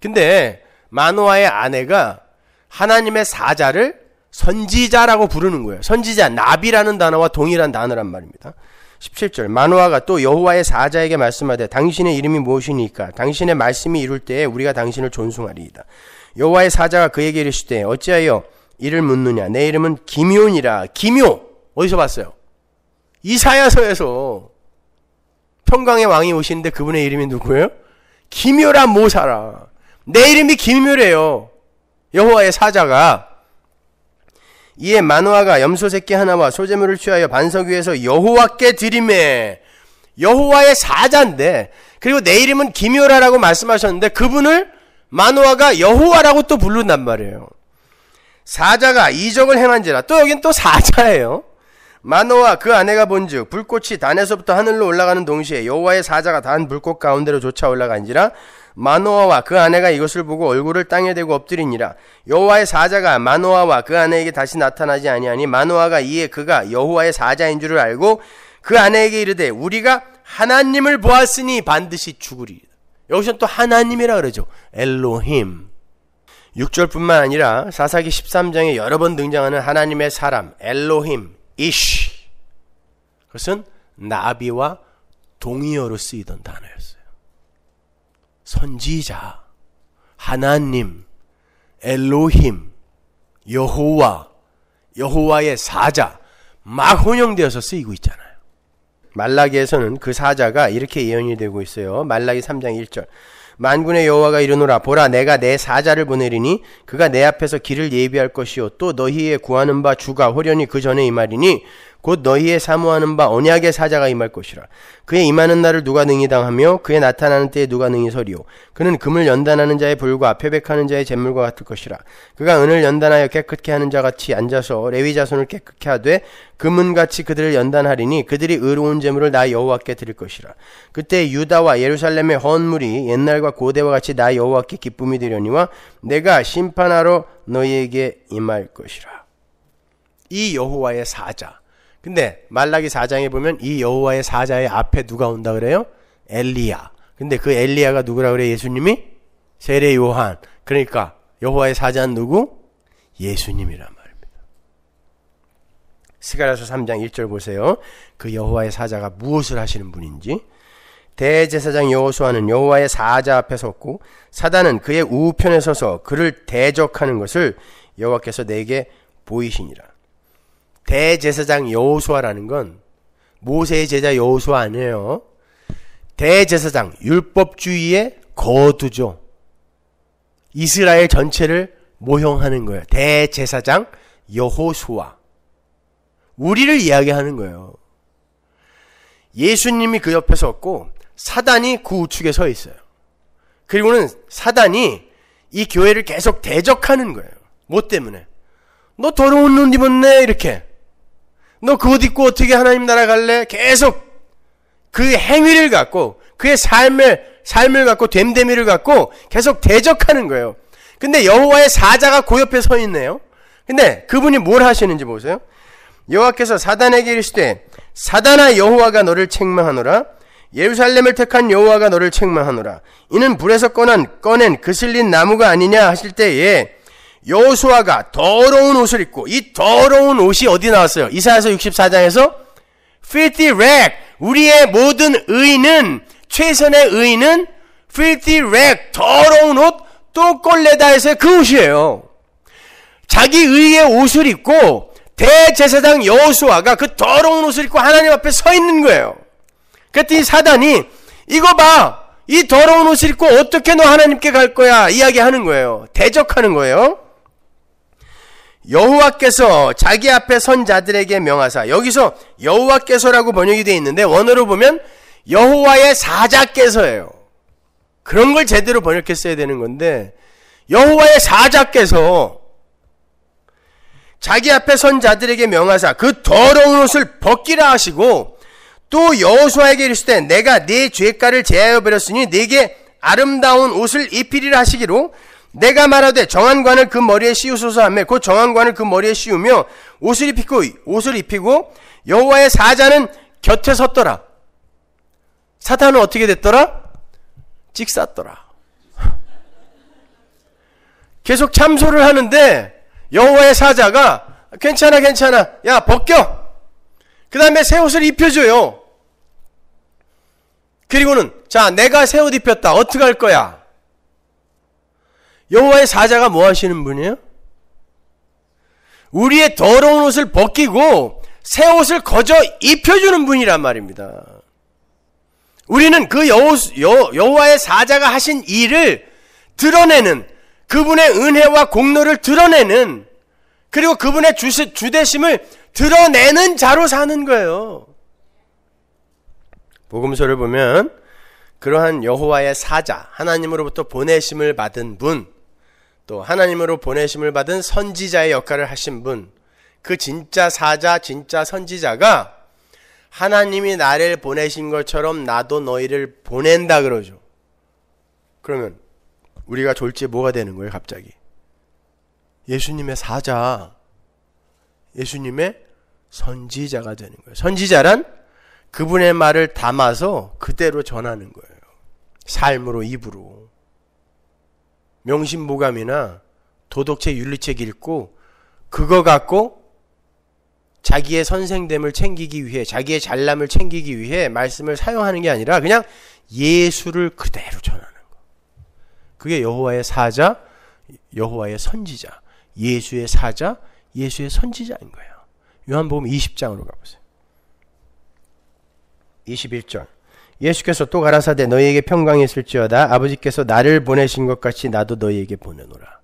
근데 마노아의 아내가 하나님의 사자를 선지자라고 부르는 거예요. 선지자, 나비라는 단어와 동일한 단어란 말입니다. 십칠 절. 마노아가 또 여호와의 사자에게 말씀하되, 당신의 이름이 무엇이니까 당신의 말씀이 이룰 때에 우리가 당신을 존송하리이다. 여호와의 사자가 그에게 이르시되, 어찌하여 이를 묻느냐, 내 이름은 기묘니라. 기묘 어디서 봤어요? 이사야서에서 평강의 왕이 오시는데 그분의 이름이 누구예요? 기묘라 모사라. 내 이름이 기묘래요. 여호와의 사자가. 이에 마노아가 염소새끼 하나와 소재물을 취하여 반석 위에서 여호와께 드리매. 여호와의 사자인데, 그리고 내 이름은 기묘라라고 말씀하셨는데 그분을 마노아가 여호와라고 또 부른단 말이에요. 사자가 이적을 행한지라. 또 여긴 또 사자예요. 마노와 그 아내가 본즉 불꽃이 단에서부터 하늘로 올라가는 동시에 여호와의 사자가 단 불꽃 가운데로 조차 올라간지라. 마노아와 그 아내가 이것을 보고 얼굴을 땅에 대고 엎드리니라. 여호와의 사자가 마노아와 그 아내에게 다시 나타나지 아니하니 마노아가 이에 그가 여호와의 사자인 줄을 알고 그 아내에게 이르되, 우리가 하나님을 보았으니 반드시 죽으리이다. 여기서는 또 하나님이라 그러죠. 엘로힘. 육 절뿐만 아니라 사사기 십삼 장에 여러 번 등장하는 하나님의 사람 엘로힘, 이쉬, 그것은 나비와 동의어로 쓰이던 단어였어요. 선지자, 하나님, 엘로힘, 여호와, 여호와의 사자, 막 혼용되어서 쓰이고 있잖아요. 말라기에서는 그 사자가 이렇게 예언이 되고 있어요. 말라기 삼 장 일 절. 만군의 여호와가 이르노라, 보라 내가 내 사자를 보내리니 그가 내 앞에서 길을 예비할 것이요 또 너희의 구하는 바 주가 호련히 그 전에 임하리니 곧 너희의 사모하는 바 언약의 사자가 임할 것이라. 그의 임하는 날을 누가 능히 당하며 그의 나타나는 때에 누가 능히 서리요. 그는 금을 연단하는 자의 불과 패백하는 자의 잿물과 같을 것이라. 그가 은을 연단하여 깨끗게 하는 자같이 앉아서 레위 자손을 깨끗게 하되 금은같이 그들을 연단하리니 그들이 의로운 재물을 나 여호와께 드릴 것이라. 그때 유다와 예루살렘의 헌물이 옛날과 고대와 같이 나 여호와께 기쁨이 되려니와 내가 심판하러 너희에게 임할 것이라. 이 여호와의 사자. 근데 말라기 사 장에 보면 이 여호와의 사자의 앞에 누가 온다 그래요? 엘리야. 근데 그 엘리야가 누구라 그래요? 예수님이 세례요한. 그러니까 여호와의 사자는 누구? 예수님이란 말입니다. 스가랴서 삼 장 일 절 보세요. 그 여호와의 사자가 무엇을 하시는 분인지. 대제사장 여호수아는 여호와의 사자 앞에 섰고 사단은 그의 우편에 서서 그를 대적하는 것을 여호와께서 내게 보이시니라. 대제사장 여호수아라는 건 모세의 제자 여호수아 아니에요. 대제사장, 율법주의의 거두죠. 이스라엘 전체를 모형하는 거예요. 대제사장 여호수아. 우리를 이야기하는 거예요. 예수님이 그 옆에 섰고 사단이 그 우측에 서 있어요. 그리고는 사단이 이 교회를 계속 대적하는 거예요. 뭐 때문에? 너 더러운 옷 입었네, 이렇게. 너 그 옷 입고 어떻게 하나님 나라 갈래? 계속 그 행위를 갖고, 그의 삶을, 삶을 갖고, 됨됨이를 갖고 계속 대적하는 거예요. 근데 여호와의 사자가 그 옆에 서 있네요. 근데 그분이 뭘 하시는지 보세요. 여호와께서 사단에게 이르시되, 사단아, 여호와가 너를 책망하노라. 예루살렘을 택한 여호와가 너를 책망하노라. 이는 불에서 꺼낸, 꺼낸 그슬린 나무가 아니냐 하실 때에 여호수아가 더러운 옷을 입고, 이 더러운 옷이 어디 나왔어요? 이사야서 육십사 장에서 filthy rag, 우리의 모든 의는, 최선의 의는 filthy rag, 더러운 옷, 똥꼴레다에서의 그 옷이에요. 자기 의의 옷을 입고 대제사장 여호수아가 그 더러운 옷을 입고 하나님 앞에 서 있는 거예요. 그랬더니 사단이, 이거 봐, 이 더러운 옷을 입고 어떻게 너 하나님께 갈 거야, 이야기하는 거예요. 대적하는 거예요. 여호와께서 자기 앞에 선 자들에게 명하사, 여기서 여호와께서라고 번역이 되어 있는데 원어로 보면 여호와의 사자께서예요. 그런 걸 제대로 번역했어야 되는 건데, 여호와의 사자께서 자기 앞에 선 자들에게 명하사 그 더러운 옷을 벗기라 하시고, 또 여호수아에게 이르시되, 내가 네 죄가를 제하여 버렸으니 네게 아름다운 옷을 입히리라 하시기로, 내가 말하되 정한관을 그 머리에 씌우소서 하며 곧 정한관을 그 머리에 씌우며 옷을 입히고 옷을 입히고 여호와의 사자는 곁에 섰더라. 사탄은 어떻게 됐더라? 찍쌌더라. 계속 참소를 하는데 여호와의 사자가, 괜찮아 괜찮아, 야 벗겨. 그 다음에 새 옷을 입혀줘요. 그리고는, 자, 내가 새 옷 입혔다, 어떻게 할 거야? 여호와의 사자가 뭐 하시는 분이에요? 우리의 더러운 옷을 벗기고 새 옷을 거저 입혀주는 분이란 말입니다. 우리는 그 여호, 여, 여호와의 사자가 하신 일을 드러내는, 그분의 은혜와 공로를 드러내는, 그리고 그분의 주시, 주대심을 드러내는 자로 사는 거예요. 복음서를 보면 그러한 여호와의 사자, 하나님으로부터 보내심을 받은 분, 또 하나님으로 보내심을 받은 선지자의 역할을 하신 분, 그 진짜 사자, 진짜 선지자가 하나님이 나를 보내신 것처럼 나도 너희를 보낸다 그러죠. 그러면 우리가 졸지에 뭐가 되는 거예요, 갑자기? 예수님의 사자, 예수님의 선지자가 되는 거예요. 선지자란 그분의 말을 담아서 그대로 전하는 거예요. 삶으로, 입으로. 명심보감이나 도덕책, 윤리책 읽고 그거 갖고 자기의 선생됨을 챙기기 위해, 자기의 잘남을 챙기기 위해 말씀을 사용하는 게 아니라 그냥 예수를 그대로 전하는, 그게 여호와의 사자, 여호와의 선지자, 예수의 사자, 예수의 선지자인 거예요. 요한복음 이십 장으로 가보세요. 이십일 절. 예수께서 또 가라사대, 너희에게 평강이 있을지어다. 아버지께서 나를 보내신 것 같이 나도 너희에게 보내노라.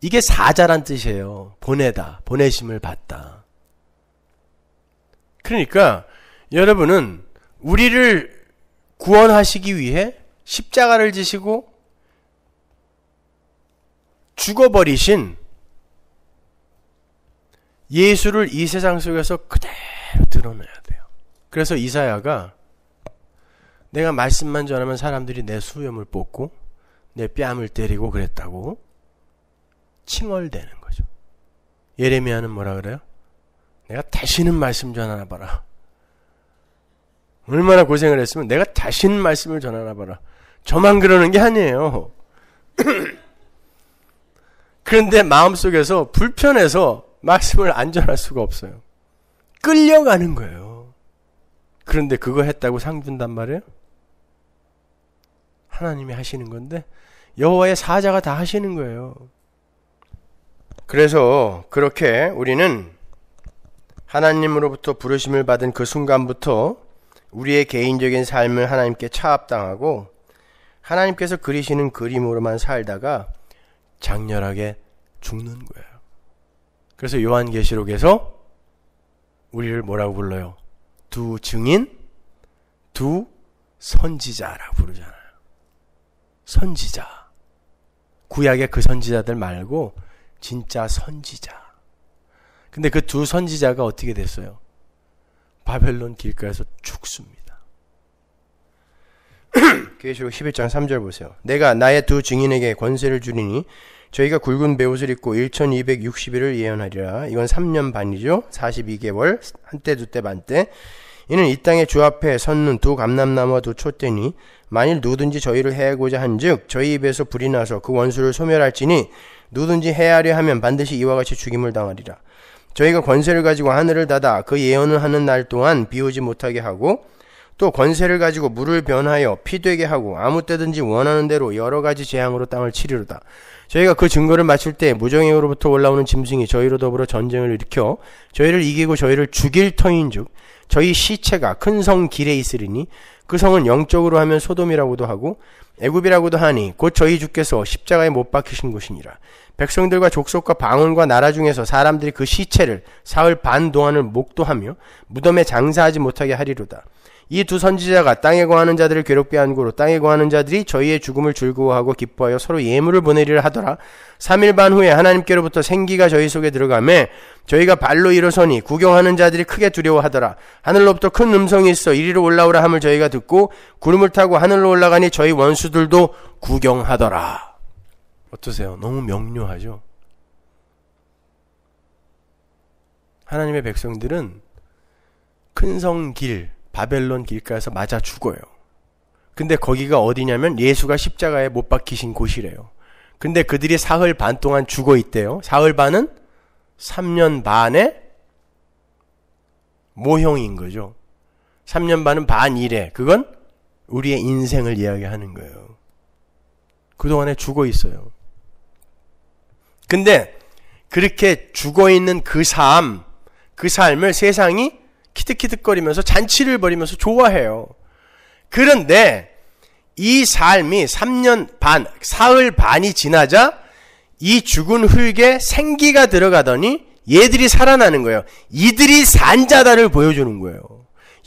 이게 사자란 뜻이에요. 보내다, 보내심을 받다. 그러니까 여러분은 우리를 구원하시기 위해 십자가를 지시고 죽어버리신 예수를 이 세상 속에서 그대로 드러내야 돼요. 그래서 이사야가, 내가 말씀만 전하면 사람들이 내 수염을 뽑고 내 뺨을 때리고 그랬다고 칭얼대는 거죠. 예레미야는 뭐라 그래요? 내가 다시는 말씀 전하나 봐라. 얼마나 고생을 했으면 내가 다시는 말씀을 전하나 봐라. 저만 그러는 게 아니에요. 그런데 마음속에서 불편해서 말씀을 안 전할 수가 없어요. 끌려가는 거예요. 그런데 그거 했다고 상 준단 말이에요? 하나님이 하시는 건데 여호와의 사자가 다 하시는 거예요. 그래서 그렇게 우리는 하나님으로부터 부르심을 받은 그 순간부터 우리의 개인적인 삶을 하나님께 차압당하고 하나님께서 그리시는 그림으로만 살다가 장렬하게 죽는 거예요. 그래서 요한계시록에서 우리를 뭐라고 불러요? 두 증인, 두 선지자라고 부르잖아요. 선지자. 구약의 그 선지자들 말고 진짜 선지자. 근데 그 두 선지자가 어떻게 됐어요? 바벨론 길가에서 죽습니다. 계시록 십일 장 삼 절 보세요. 내가 나의 두 증인에게 권세를 주리니 저희가 굵은 베옷을 입고 천이백육십 일을 예언하리라. 이건 삼 년 반이죠. 사십이 개월 한때 두때 반때. 이는 이 땅의 주 앞에 섰는 두 감람나무와 두 촛대니 만일 누구든지 저희를 해하고자 한즉 저희 입에서 불이 나서 그 원수를 소멸할지니 누구든지 해하려 하면 반드시 이와 같이 죽임을 당하리라. 저희가 권세를 가지고 하늘을 닫아 그 예언을 하는 날 동안 비오지 못하게 하고 또 권세를 가지고 물을 변하여 피되게 하고 아무 때든지 원하는 대로 여러 가지 재앙으로 땅을 치리로다. 저희가 그 증거를 마칠 때 무정행으로부터 올라오는 짐승이 저희로 더불어 전쟁을 일으켜 저희를 이기고 저희를 죽일 터인즉 저희 시체가 큰 성 길에 있으리니 그 성은 영적으로 하면 소돔이라고도 하고 애굽이라고도 하니 곧 저희 주께서 십자가에 못 박히신 곳이니라. 백성들과 족속과 방언과 나라 중에서 사람들이 그 시체를 사흘 반 동안을 목도하며 무덤에 장사하지 못하게 하리로다. 이 두 선지자가 땅에 거하는 자들을 괴롭게 한 고로 땅에 거하는 자들이 저희의 죽음을 즐거워하고 기뻐하여 서로 예물을 보내리라 하더라. 삼 일 반 후에 하나님께로부터 생기가 저희 속에 들어가매 저희가 발로 일어서니 구경하는 자들이 크게 두려워하더라. 하늘로부터 큰 음성이 있어 이리로 올라오라 함을 저희가 듣고 구름을 타고 하늘로 올라가니 저희 원수들도 구경하더라. 어떠세요? 너무 명료하죠? 하나님의 백성들은 큰 성길 바벨론 길가에서 맞아 죽어요. 근데 거기가 어디냐면 예수가 십자가에 못 박히신 곳이래요. 근데 그들이 사흘 반 동안 죽어 있대요. 사흘 반은 삼 년 반의 모형인 거죠. 삼 년 반은 반 이래. 그건 우리의 인생을 이야기하는 거예요. 그동안에 죽어 있어요. 근데 그렇게 죽어 있는 그 삶, 그 삶을 세상이 키득키득거리면서 잔치를 벌이면서 좋아해요. 그런데 이 삶이 삼 년 반, 사흘 반이 지나자 이 죽은 흙에 생기가 들어가더니 얘들이 살아나는 거예요. 이들이 산자다를 보여주는 거예요.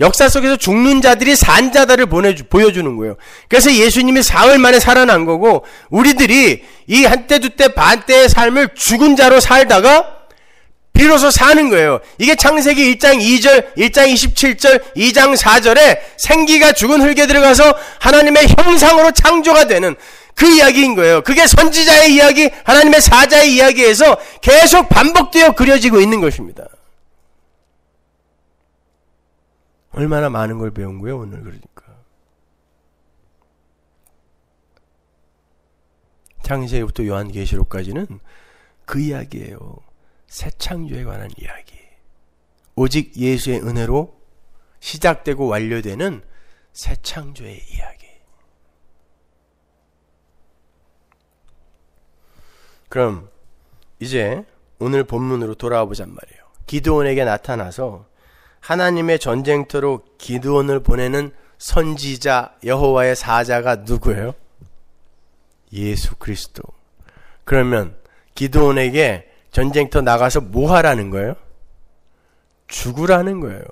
역사 속에서 죽는 자들이 산자다를 보내주, 보여주는 거예요. 그래서 예수님이 사흘 만에 살아난 거고 우리들이 이 한때 두때 반때의 삶을 죽은 자로 살다가 비로소 사는 거예요. 이게 창세기 일 장 이 절, 일 장 이십칠 절, 이 장 사 절에 생기가 죽은 흙에 들어가서 하나님의 형상으로 창조가 되는 그 이야기인 거예요. 그게 선지자의 이야기, 하나님의 사자의 이야기에서 계속 반복되어 그려지고 있는 것입니다. 얼마나 많은 걸 배운 거예요, 오늘 그러니까. 창세기부터 요한계시록까지는 그 이야기예요. 새 창조에 관한 이야기. 오직 예수의 은혜로 시작되고 완료되는 새 창조의 이야기. 그럼 이제 오늘 본문으로 돌아와 보잔 말이에요. 기드온에게 나타나서 하나님의 전쟁터로 기드온을 보내는 선지자 여호와의 사자가 누구예요? 예수 그리스도. 그러면 기드온에게 전쟁터 나가서 뭐 하라는 거예요? 죽으라는 거예요.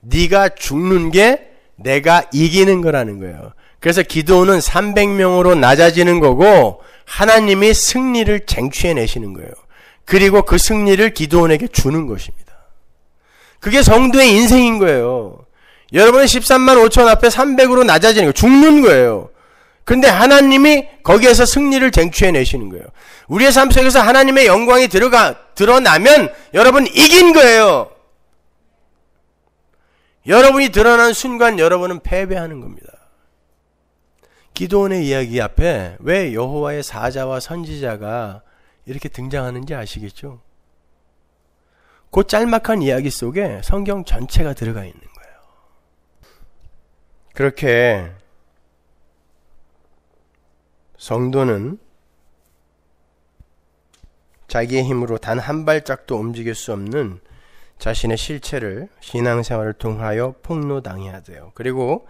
네가 죽는 게 내가 이기는 거라는 거예요. 그래서 기드온은 삼백 명으로 낮아지는 거고 하나님이 승리를 쟁취해내시는 거예요. 그리고 그 승리를 기드온에게 주는 것입니다. 그게 성도의 인생인 거예요. 여러분은 십삼만 오천 앞에 삼백으로 낮아지는 거예요. 죽는 거예요. 근데 하나님이 거기에서 승리를 쟁취해내시는 거예요. 우리의 삶 속에서 하나님의 영광이 들어가, 드러나면 여러분 이긴 거예요. 여러분이 드러난 순간 여러분은 패배하는 겁니다. 기드온의 이야기 앞에 왜 여호와의 사자와 선지자가 이렇게 등장하는지 아시겠죠? 그 짤막한 이야기 속에 성경 전체가 들어가 있는 거예요. 그렇게 성도는 자기의 힘으로 단 한 발짝도 움직일 수 없는 자신의 실체를 신앙생활을 통하여 폭로당해야 돼요. 그리고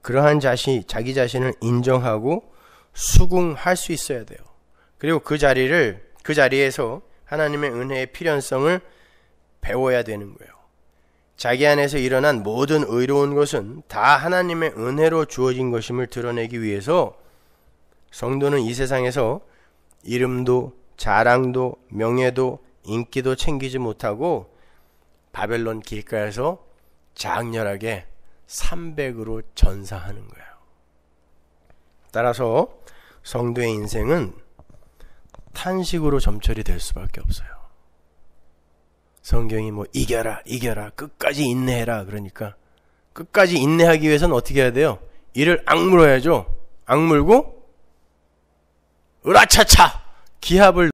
그러한 자신, 자기 자신을 인정하고 수긍할 수 있어야 돼요. 그리고 그 자리를, 그 자리에서 하나님의 은혜의 필연성을 배워야 되는 거예요. 자기 안에서 일어난 모든 의로운 것은 다 하나님의 은혜로 주어진 것임을 드러내기 위해서 성도는 이 세상에서 이름도 자랑도 명예도 인기도 챙기지 못하고 바벨론 길가에서 장렬하게 삼백으로 전사하는 거예요. 따라서 성도의 인생은 탄식으로 점철이 될 수밖에 없어요. 성경이 뭐 이겨라 이겨라 끝까지 인내해라 그러니까 끝까지 인내하기 위해서는 어떻게 해야 돼요? 이를 악물어야죠. 악물고 으라차차 기합을